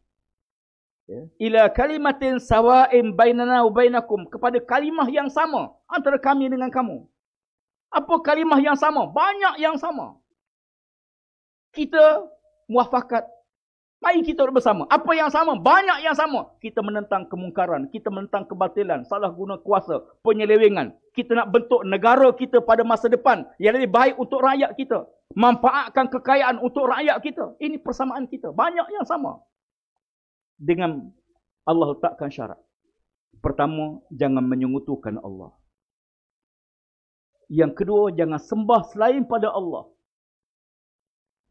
Ila kalimatin sawa'in bainana wa bainakum. Kepada kalimah yang sama antara kami dengan kamu. Apa kalimah yang sama? Banyak yang sama. Kita muafakat. Mari kita bersama. Apa yang sama? Banyak yang sama. Kita menentang kemungkaran. Kita menentang kebatilan. Salah guna kuasa. Penyelewengan. Kita nak bentuk negara kita pada masa depan yang lebih baik untuk rakyat kita. Manfaatkan kekayaan untuk rakyat kita. Ini persamaan kita. Banyak yang sama. Dengan Allah letakkan syarat. Pertama, jangan menyekutukan Allah. Yang kedua, jangan sembah selain pada Allah.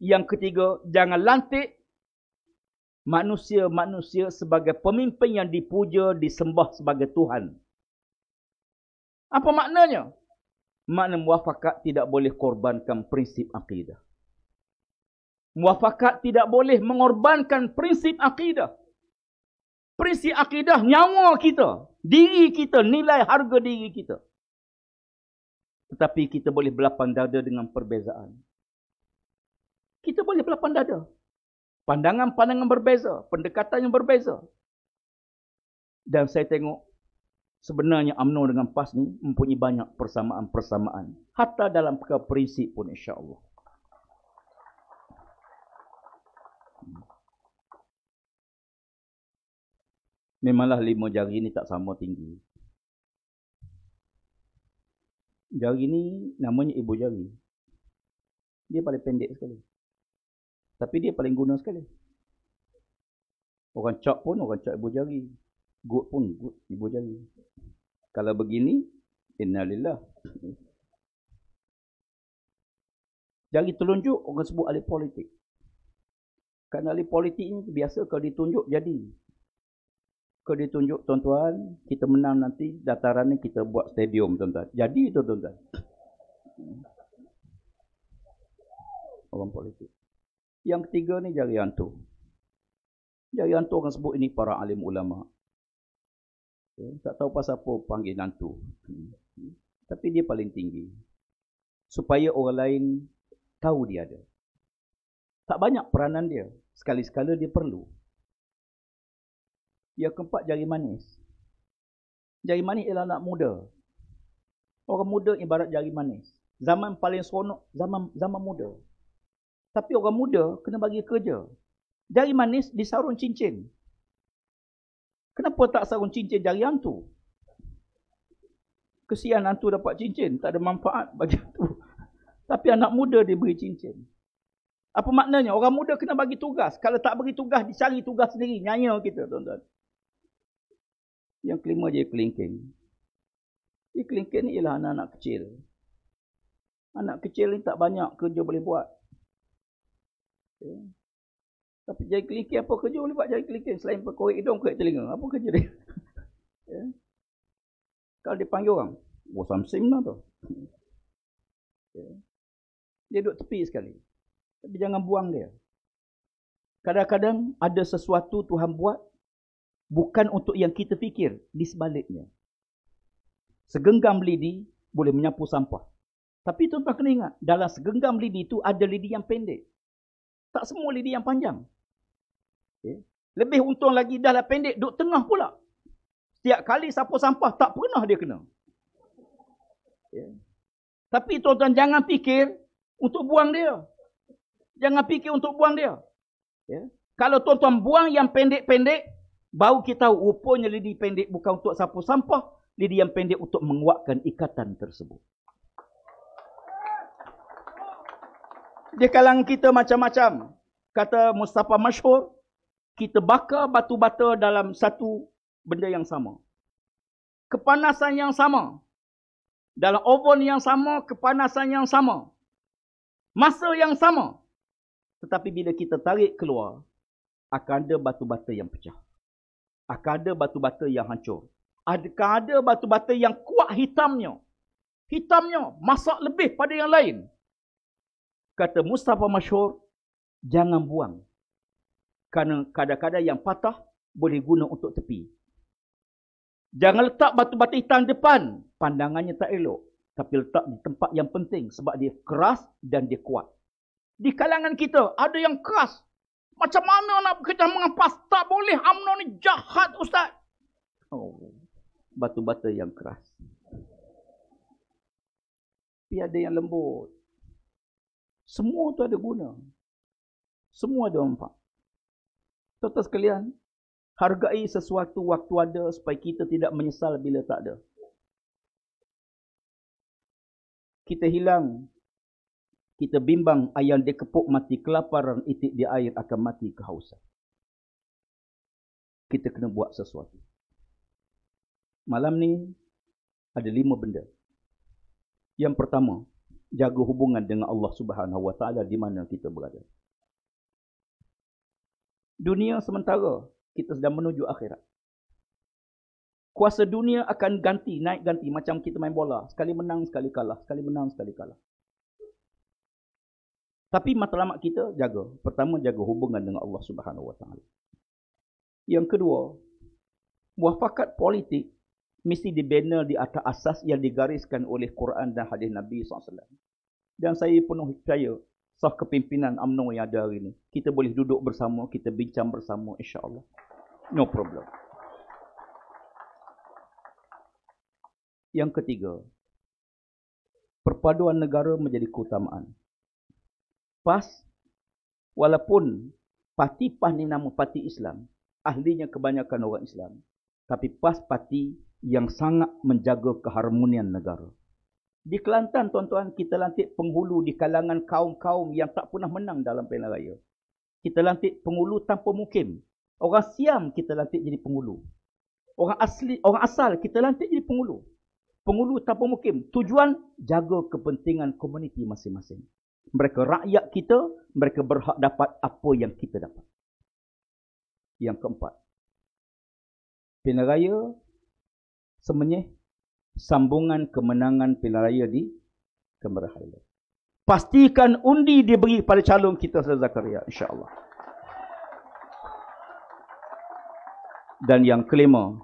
Yang ketiga, jangan lantik manusia-manusia sebagai pemimpin yang dipuja, disembah sebagai Tuhan. Apa maknanya? Makna muafakat tidak boleh korbankan prinsip akidah. Muafakat tidak boleh mengorbankan prinsip akidah. Prinsip akidah nyawa kita, diri kita, nilai harga diri kita. Tetapi kita boleh berlapang dada dengan perbezaan. Kita boleh berlapang dada. Pandangan-pandangan berbeza. Pendekatan yang berbeza. Dan saya tengok sebenarnya UMNO dengan PAS ni mempunyai banyak persamaan-persamaan. Hatta dalam perkara prinsip pun insya-Allah. Memanglah lima jari ni tak sama tinggi. Jari ni namanya ibu jari. Dia paling pendek sekali. Tapi dia paling guna sekali. Orang cap pun orang cap ibu jari. Gut pun gut ibu jari. Kalau begini, innalillah. Jari telunjuk orang sebut ahli politik. Kerana ahli politik ni biasa kalau ditunjuk jadi. Kalau ditunjuk tuan-tuan, kita menang nanti dataran ni kita buat stadium tuan-tuan. Jadi itu tuan-tuan. Orang politik. Yang ketiga ni jari hantu. Jari hantu orang sebut ini para alim ulama. Tak tahu pasal apa panggil hantu. Tapi dia paling tinggi. Supaya orang lain tahu dia ada. Tak banyak peranan dia. Sekali-sekala dia perlu. Yang keempat, jari manis. Jari manis ialah anak muda. Orang muda ibarat jari manis. Zaman paling seronok, zaman muda. Tapi orang muda kena bagi kerja. Jari manis disarung cincin. Kenapa tak sarung cincin jari hantu? Kesian hantu dapat cincin. Tak ada manfaat bagi hantu. Tapi anak muda diberi cincin. Apa maknanya? Orang muda kena bagi tugas. Kalau tak bagi tugas, dicari tugas sendiri. Nyanya kita, tuan-tuan. Yang kelima je kelingking. Dia kelingking ni ialah anak-anak kecil. Anak kecil ni tak banyak kerja boleh buat. Okay. Tapi jari kelingking apa kerja boleh buat jari kelingking? Selain korek hidung, korek telinga. Apa kerja dia? Yeah. Kalau dia panggil orang, oh Samsim lah tu. Okay. Dia duduk tepi sekali. Tapi jangan buang dia. Kadang-kadang ada sesuatu Tuhan buat bukan untuk yang kita fikir. Di sebaliknya. Segenggam lidi boleh menyapu sampah. Tapi tuan-tuan kena ingat, dalam segenggam lidi itu ada lidi yang pendek. Tak semua lidi yang panjang. Okay. Lebih untung lagi dah lah pendek, duduk tengah pula. Setiap kali sapu sampah, tak pernah dia kena. Okay. Tapi tuan-tuan jangan fikir untuk buang dia. Jangan fikir untuk buang dia. Yeah. Kalau tuan-tuan buang yang pendek-pendek, baru kita tahu rupanya lidi pendek bukan untuk sapu sampah. Lidi yang pendek untuk menguatkan ikatan tersebut. Di kalangan kita macam-macam. Kata Mustafa Mashhur, kita bakar batu bata dalam satu benda yang sama. Kepanasan yang sama. Dalam oven yang sama, kepanasan yang sama. Masa yang sama. Tetapi bila kita tarik keluar, akan ada batu-bata yang pecah. Akan ada batu-bata yang hancur. Akan ada batu-bata yang kuat hitamnya. Hitamnya masak lebih pada yang lain. Kata Mustafa Mashhur, jangan buang. kerana kadang-kadang yang patah boleh guna untuk tepi. Jangan letak batu-batu hitam depan, pandangannya tak elok. Tapi letak di tempat yang penting sebab dia keras dan dia kuat. Di kalangan kita ada yang keras. Macam mana nak bekerja mengampas? Tak boleh, UMNO ni jahat Ustaz. Oh, batu-batu yang keras. Tapi ada yang lembut. Semua tu ada guna. Semua ada manfaat. Tuan-tuan sekalian, hargai sesuatu waktu ada supaya kita tidak menyesal bila tak ada. Kita hilang, kita bimbang ayam dikepuk mati kelaparan, itik di air akan mati kehausan. Kita kena buat sesuatu. Malam ni ada 5 benda. Yang pertama, jaga hubungan dengan Allah Subhanahu Wa Taala di mana kita berada. Dunia sementara, kita sedang menuju akhirat. Kuasa dunia akan ganti, naik ganti macam kita main bola, sekali menang sekali kalah, sekali menang sekali kalah. Tapi matlamat kita jaga. Pertama, jaga hubungan dengan Allah Subhanahu Wa Taala. Yang kedua, muafakat politik mesti dibina di atas asas yang digariskan oleh Quran dan hadis Nabi SAW. Dan saya penuh percaya sah kepimpinan UMNO yang ada hari ini. Kita boleh duduk bersama, kita bincang bersama, insya-Allah. No problem. Yang ketiga, perpaduan negara menjadi keutamaan. PAS, walaupun parti PAS ni nama parti Islam, ahlinya kebanyakan orang Islam, tapi PAS parti yang sangat menjaga keharmonian negara. Di Kelantan, tuan-tuan, kita lantik penghulu di kalangan kaum-kaum yang tak pernah menang dalam pilihan raya. Kita lantik penghulu tanpa mukim. Orang Siam kita lantik jadi penghulu. Orang asal kita lantik jadi penghulu. Penghulu tanpa mukim. Tujuan, jaga kepentingan komuniti masing-masing. Mereka rakyat kita, mereka berhak dapat apa yang kita dapat. Yang keempat, pilihan raya Semenyih, sambungan kemenangan pilihan raya di Cameron Highlands. Pastikan undi diberi pada calon kita Saudara Zakaria, insya-Allah. Dan yang kelima,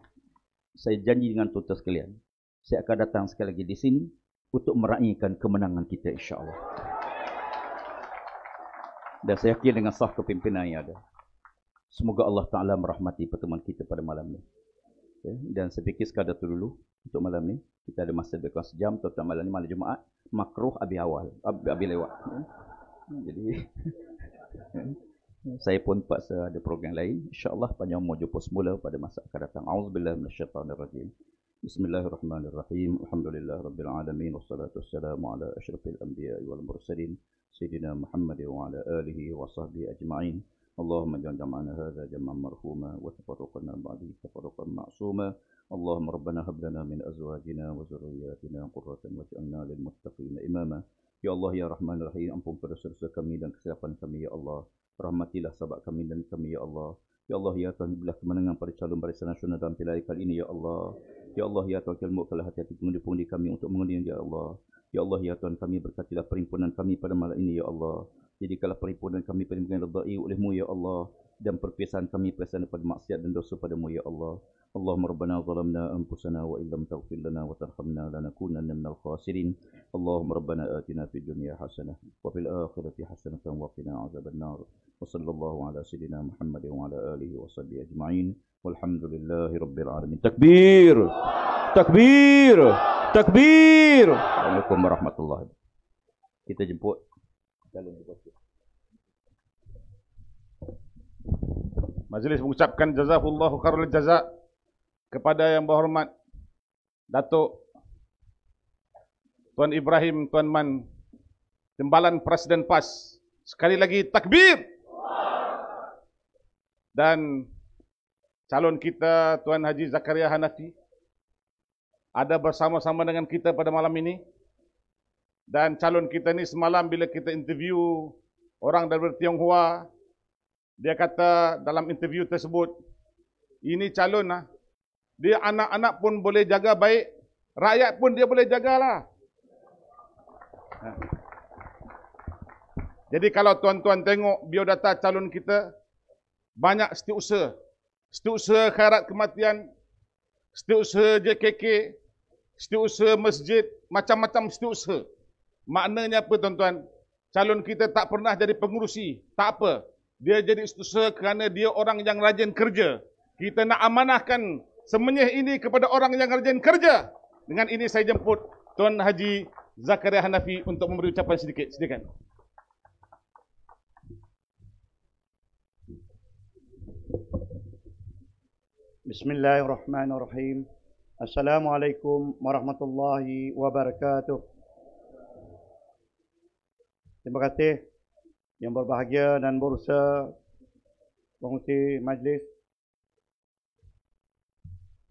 saya janji dengan tuan-tuan sekalian, saya akan datang sekali lagi di sini untuk meraihkan kemenangan kita, insya-Allah. Dan saya yakin dengan sah kepimpinan yang ada. Semoga Allah Taala merahmati pertemuan kita pada malam ini. Okay. Dan saya fikir sekadar itu dulu untuk malam ni. Kita ada masa berkurang sejam, terutama malam ni, malam Jumaat. Makruh habis awal, habis lewat. Jadi saya pun paksa ada program lain. InsyaAllah panjang umur jumpa semula pada masa akan datang. A'udzubillah minasyaitanirrajim. Bismillahirrahmanirrahim. Alhamdulillah Rabbil Alamin. Wassalatu wassalamu ala ashrafil anbiya wal mursalin. Sayyidina Muhammad wa ala alihi wa sahbihi ajma'in. اللهم اجعل جمعنا هذا جمعا مرحوما وتفرقنا بعده تفرقا معصوما اللهم ربنا هب لنا من ازواجنا وذرياتنا قرة واجعلنا للمتقين اماما يا الله يا رحمن الرحيم ampun pada dosa kami dan kesalahan kami ya Allah rahmatilah sahabat kami dan kami ya Allah ya Allah ya Tuhan berilah kemenangan pada calon Barisan Nasional dalam pilihan raya kali ini ya Allah ya Allah ya Tuhan mudahkanlah hati-hati pengundi kami untuk mengundi ya Allah ya Allah ya Tuhan kami berkatilah perhimpunan kami pada malam ini ya Allah jadikanlah perhimpunan kami perhimpunan redai oleh-Mu ya Allah dan perpisahan kami perpisahan daripada maksiat dan dosa pada-Mu ya Allah. Allahumma rabbana zalamna anfusana wa illam taghfir lana wa tarhamna lanakunanna minal khasirin. Allahumma rabbana atina fid dunya hasanah wa fil akhirati hasanah wa qina azabannar. Wa sallallahu ala sayidina Muhammad wa ala alihi wa sahbihi ajma'in. Walhamdulillahi rabbil alamin. Takbir. Takbir. Takbir. Assalamualaikum warahmatullahi wabarakatuh. Kita jemput Majlis mengucapkan jazakallahu khairul jazak kepada yang berhormat Datuk Tuan Ibrahim Tuan Man Timbalan Presiden PAS. Sekali lagi takbir. Dan calon kita Tuan Haji Zakaria Hanafi ada bersama-sama dengan kita pada malam ini. Dan calon kita ni semalam bila kita interview orang dari Tionghoa, dia kata dalam interview tersebut, ini calon lah, dia anak-anak pun boleh jaga baik, rakyat pun dia boleh jagalah. Jadi kalau tuan-tuan tengok biodata calon kita, banyak setiausaha. Setiausaha Kharat Kematian, setiausaha JKK, setiausaha masjid, macam-macam setiausaha. Maknanya apa tuan-tuan? Calon kita tak pernah jadi pengurusi, tak apa. Dia jadi setiausaha kerana dia orang yang rajin kerja. Kita nak amanahkan Semenyih ini kepada orang yang rajin kerja. Dengan ini saya jemput Tuan Haji Zakaria Hanafi untuk memberi ucapan sedikit. Silakan. Bismillahirrahmanirrahim. Assalamualaikum warahmatullahi wabarakatuh. Terima kasih yang berbahagia dan berusaha pengerusi majlis.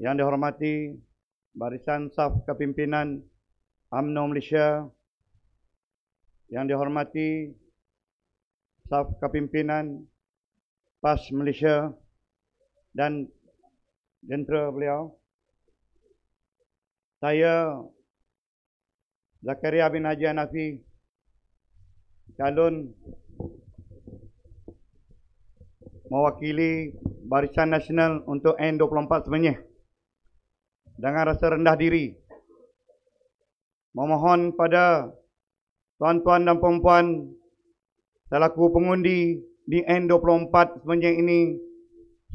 Yang dihormati Barisan Saf Kepimpinan UMNO Malaysia. Yang dihormati Saf Kepimpinan PAS Malaysia dan Jentera beliau, saya Zakaria bin Haji Hanafi, calon mewakili Barisan Nasional untuk N24 Semenyih, dengan rasa rendah diri memohon pada tuan-tuan dan puan-puan selaku pengundi di N24 Semenyih ini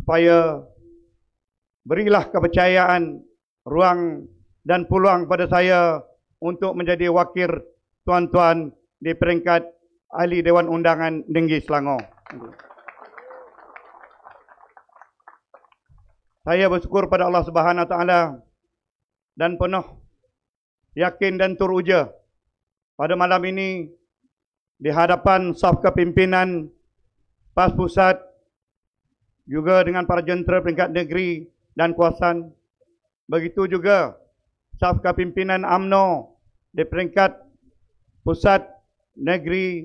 supaya berilah kepercayaan, ruang dan peluang pada saya untuk menjadi wakil tuan-tuan di peringkat ahli Dewan Undangan Negeri Selangor. Saya bersyukur pada Allah Subhanahu Wa Taala dan penuh yakin dan teruja pada malam ini di hadapan saf kepimpinan PAS Pusat juga dengan para jentera peringkat negeri dan kuasaan. Begitu juga saf kepimpinan UMNO di peringkat pusat, negeri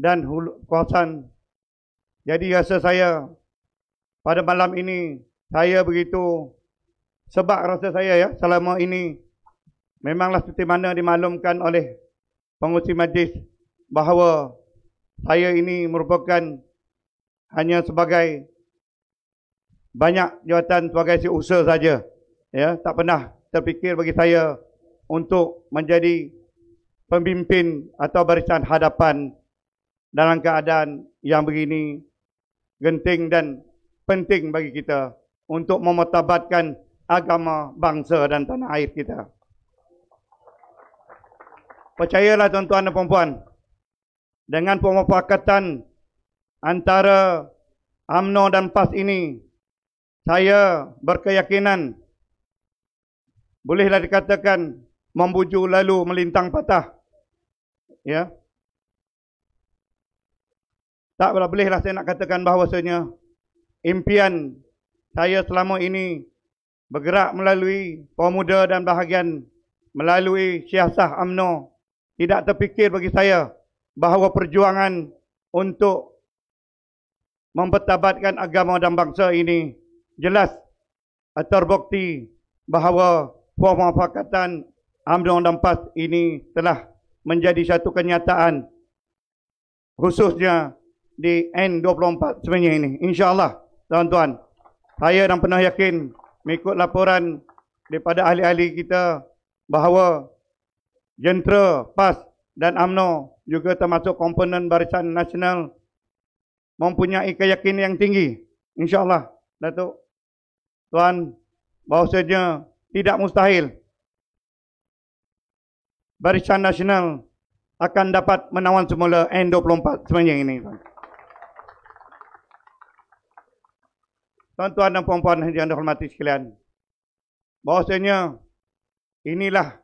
dan kuasaan. Jadi rasa saya pada malam ini, saya begitu sebab rasa saya ya selama ini memanglah seperti mana dimaklumkan oleh pengurusi majlis bahawa saya ini merupakan hanya sebagai banyak jawatan sebagai setiausaha saja, ya, tak pernah terfikir bagi saya untuk menjadi pemimpin atau barisan hadapan dalam keadaan yang begini genting dan penting bagi kita untuk memertabatkan agama, bangsa dan tanah air kita. Percayalah tuan-tuan dan puan-puan, dengan pemufakatan antara UMNO dan PAS ini, saya berkeyakinan bolehlah dikatakan membuju lalu melintang patah. Ya. Tak bolehlah saya nak katakan bahawasanya impian saya selama ini bergerak melalui pemuda dan bahagian melalui siasah UMNO, tidak terfikir bagi saya bahawa perjuangan untuk mempertabatkan agama dan bangsa ini jelas terbukti bahawa pemufakatan UMNO dan PAS ini telah menjadi satu kenyataan khususnya di N24 sebenarnya ini. InsyaAllah tuan-tuan, saya dan penuh yakin mengikut laporan daripada ahli-ahli kita bahawa jentera PAS dan UMNO juga termasuk komponen Barisan Nasional mempunyai keyakinan yang tinggi. InsyaAllah Datuk Tuan, bahawasanya tidak mustahil Barisan Nasional akan dapat menawan semula N24 sebenarnya ini. Tuan-tuan dan puan-puan yang dihormati sekalian, bahawasanya inilah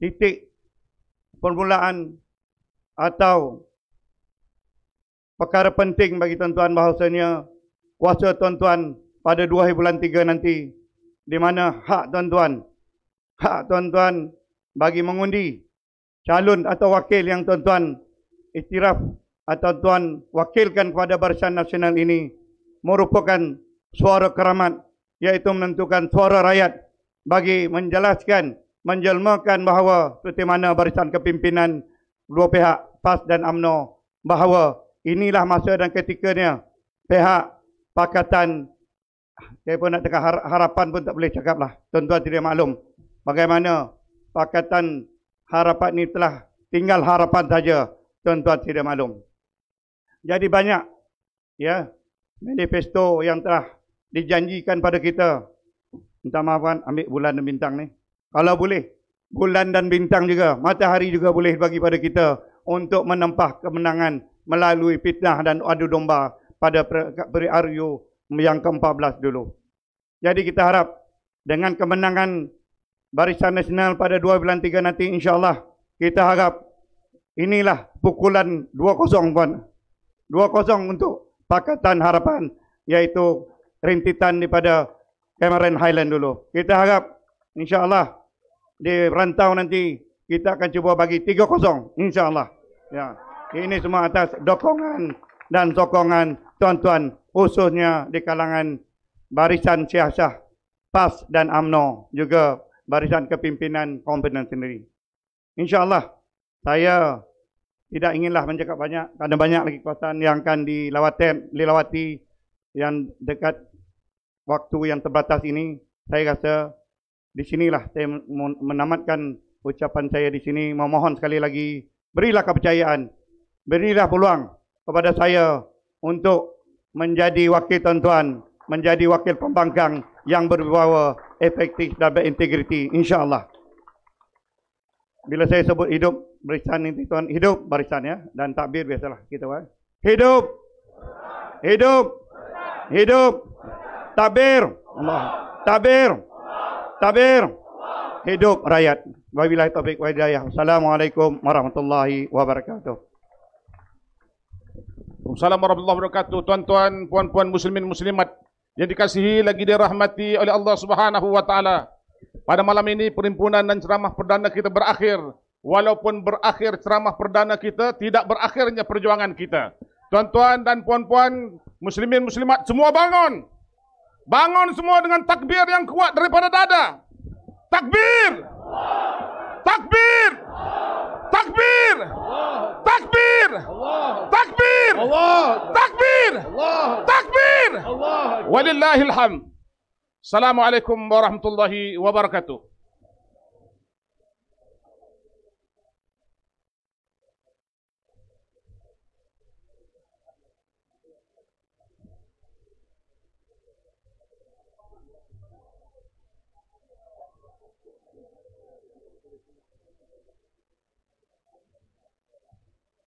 titik permulaan atau perkara penting bagi tuan-tuan, bahawasanya kuasa tuan-tuan pada 2 bulan 3 nanti, di mana hak tuan-tuan bagi mengundi calon atau wakil yang tuan-tuan iktiraf atau tuan wakilkan kepada Barisan Nasional ini merupakan suara keramat, iaitu menentukan suara rakyat bagi menjelaskan, menjelmakan bahawa seperti mana barisan kepimpinan dua pihak PAS dan UMNO bahawa inilah masa dan ketikanya pihak Pakatan Harapan pun tak boleh cakap lah. Tuan-tuan tidak maklum bagaimana Pakatan Harapan ni telah tinggal harapan saja. Tuan-tuan tidak maklum. Jadi banyak ya manifesto yang telah dijanjikan pada kita. Minta maafkan, ambil bulan dan bintang ni. Kalau boleh, bulan dan bintang juga, matahari juga boleh bagi pada kita untuk menempah kemenangan melalui fitnah dan adu domba pada PRU yang ke-14 dulu. Jadi kita harap dengan kemenangan Barisan Nasional pada 2/3 nanti, insyaAllah kita harap inilah pukulan 2-0 puan. 2-0 untuk Pakatan Harapan, iaitu rintitan daripada Cameron Highlands dulu. Kita harap insyaAllah di rantau nanti kita akan cuba bagi 3-0 insyaAllah. Ya. Ini semua atas dokongan dan sokongan tuan-tuan, khususnya di kalangan Barisan Syahsah, PAS dan UMNO, juga Barisan Kepimpinan Kombinen sendiri. InsyaAllah saya tidak inginlah mencakap banyak kerana banyak lagi kawasan yang akan dilawati yang dekat waktu yang terbatas ini. Saya rasa di sinilah saya menamatkan ucapan saya di sini. Memohon sekali lagi, berilah kepercayaan, berilah peluang kepada saya untuk menjadi wakil tuan-tuan, menjadi wakil pembangkang yang berwibawa, efektif dan berintegriti, insyaAllah. Bila saya sebut hidup barisan ini tuan, hidup barisan ya, dan takbir biasalah kita buat. Hidup! Hidup! Hidup! Takbir! Allah. Takbir! Takbir! Hidup rakyat. Wabillahi taufiq wal hidayah. Assalamualaikum warahmatullahi wabarakatuh. Assalamualaikum warahmatullahi wabarakatuh. Tuan-tuan, puan-puan, muslimin muslimat yang dikasihi lagi dirahmati oleh Allah Subhanahu wa taala. Pada malam ini perhimpunan dan ceramah perdana kita berakhir. Walaupun berakhir ceramah perdana kita, tidak berakhirnya perjuangan kita. Tuan-tuan dan puan-puan, muslimin muslimat, semua bangun. Bangun semua dengan takbir yang kuat daripada dada. Takbir! Takbir! Takbir! Takbir! Takbir! Takbir! Takbir! Walillahil hamd. Assalamualaikum warahmatullahi wabarakatuh.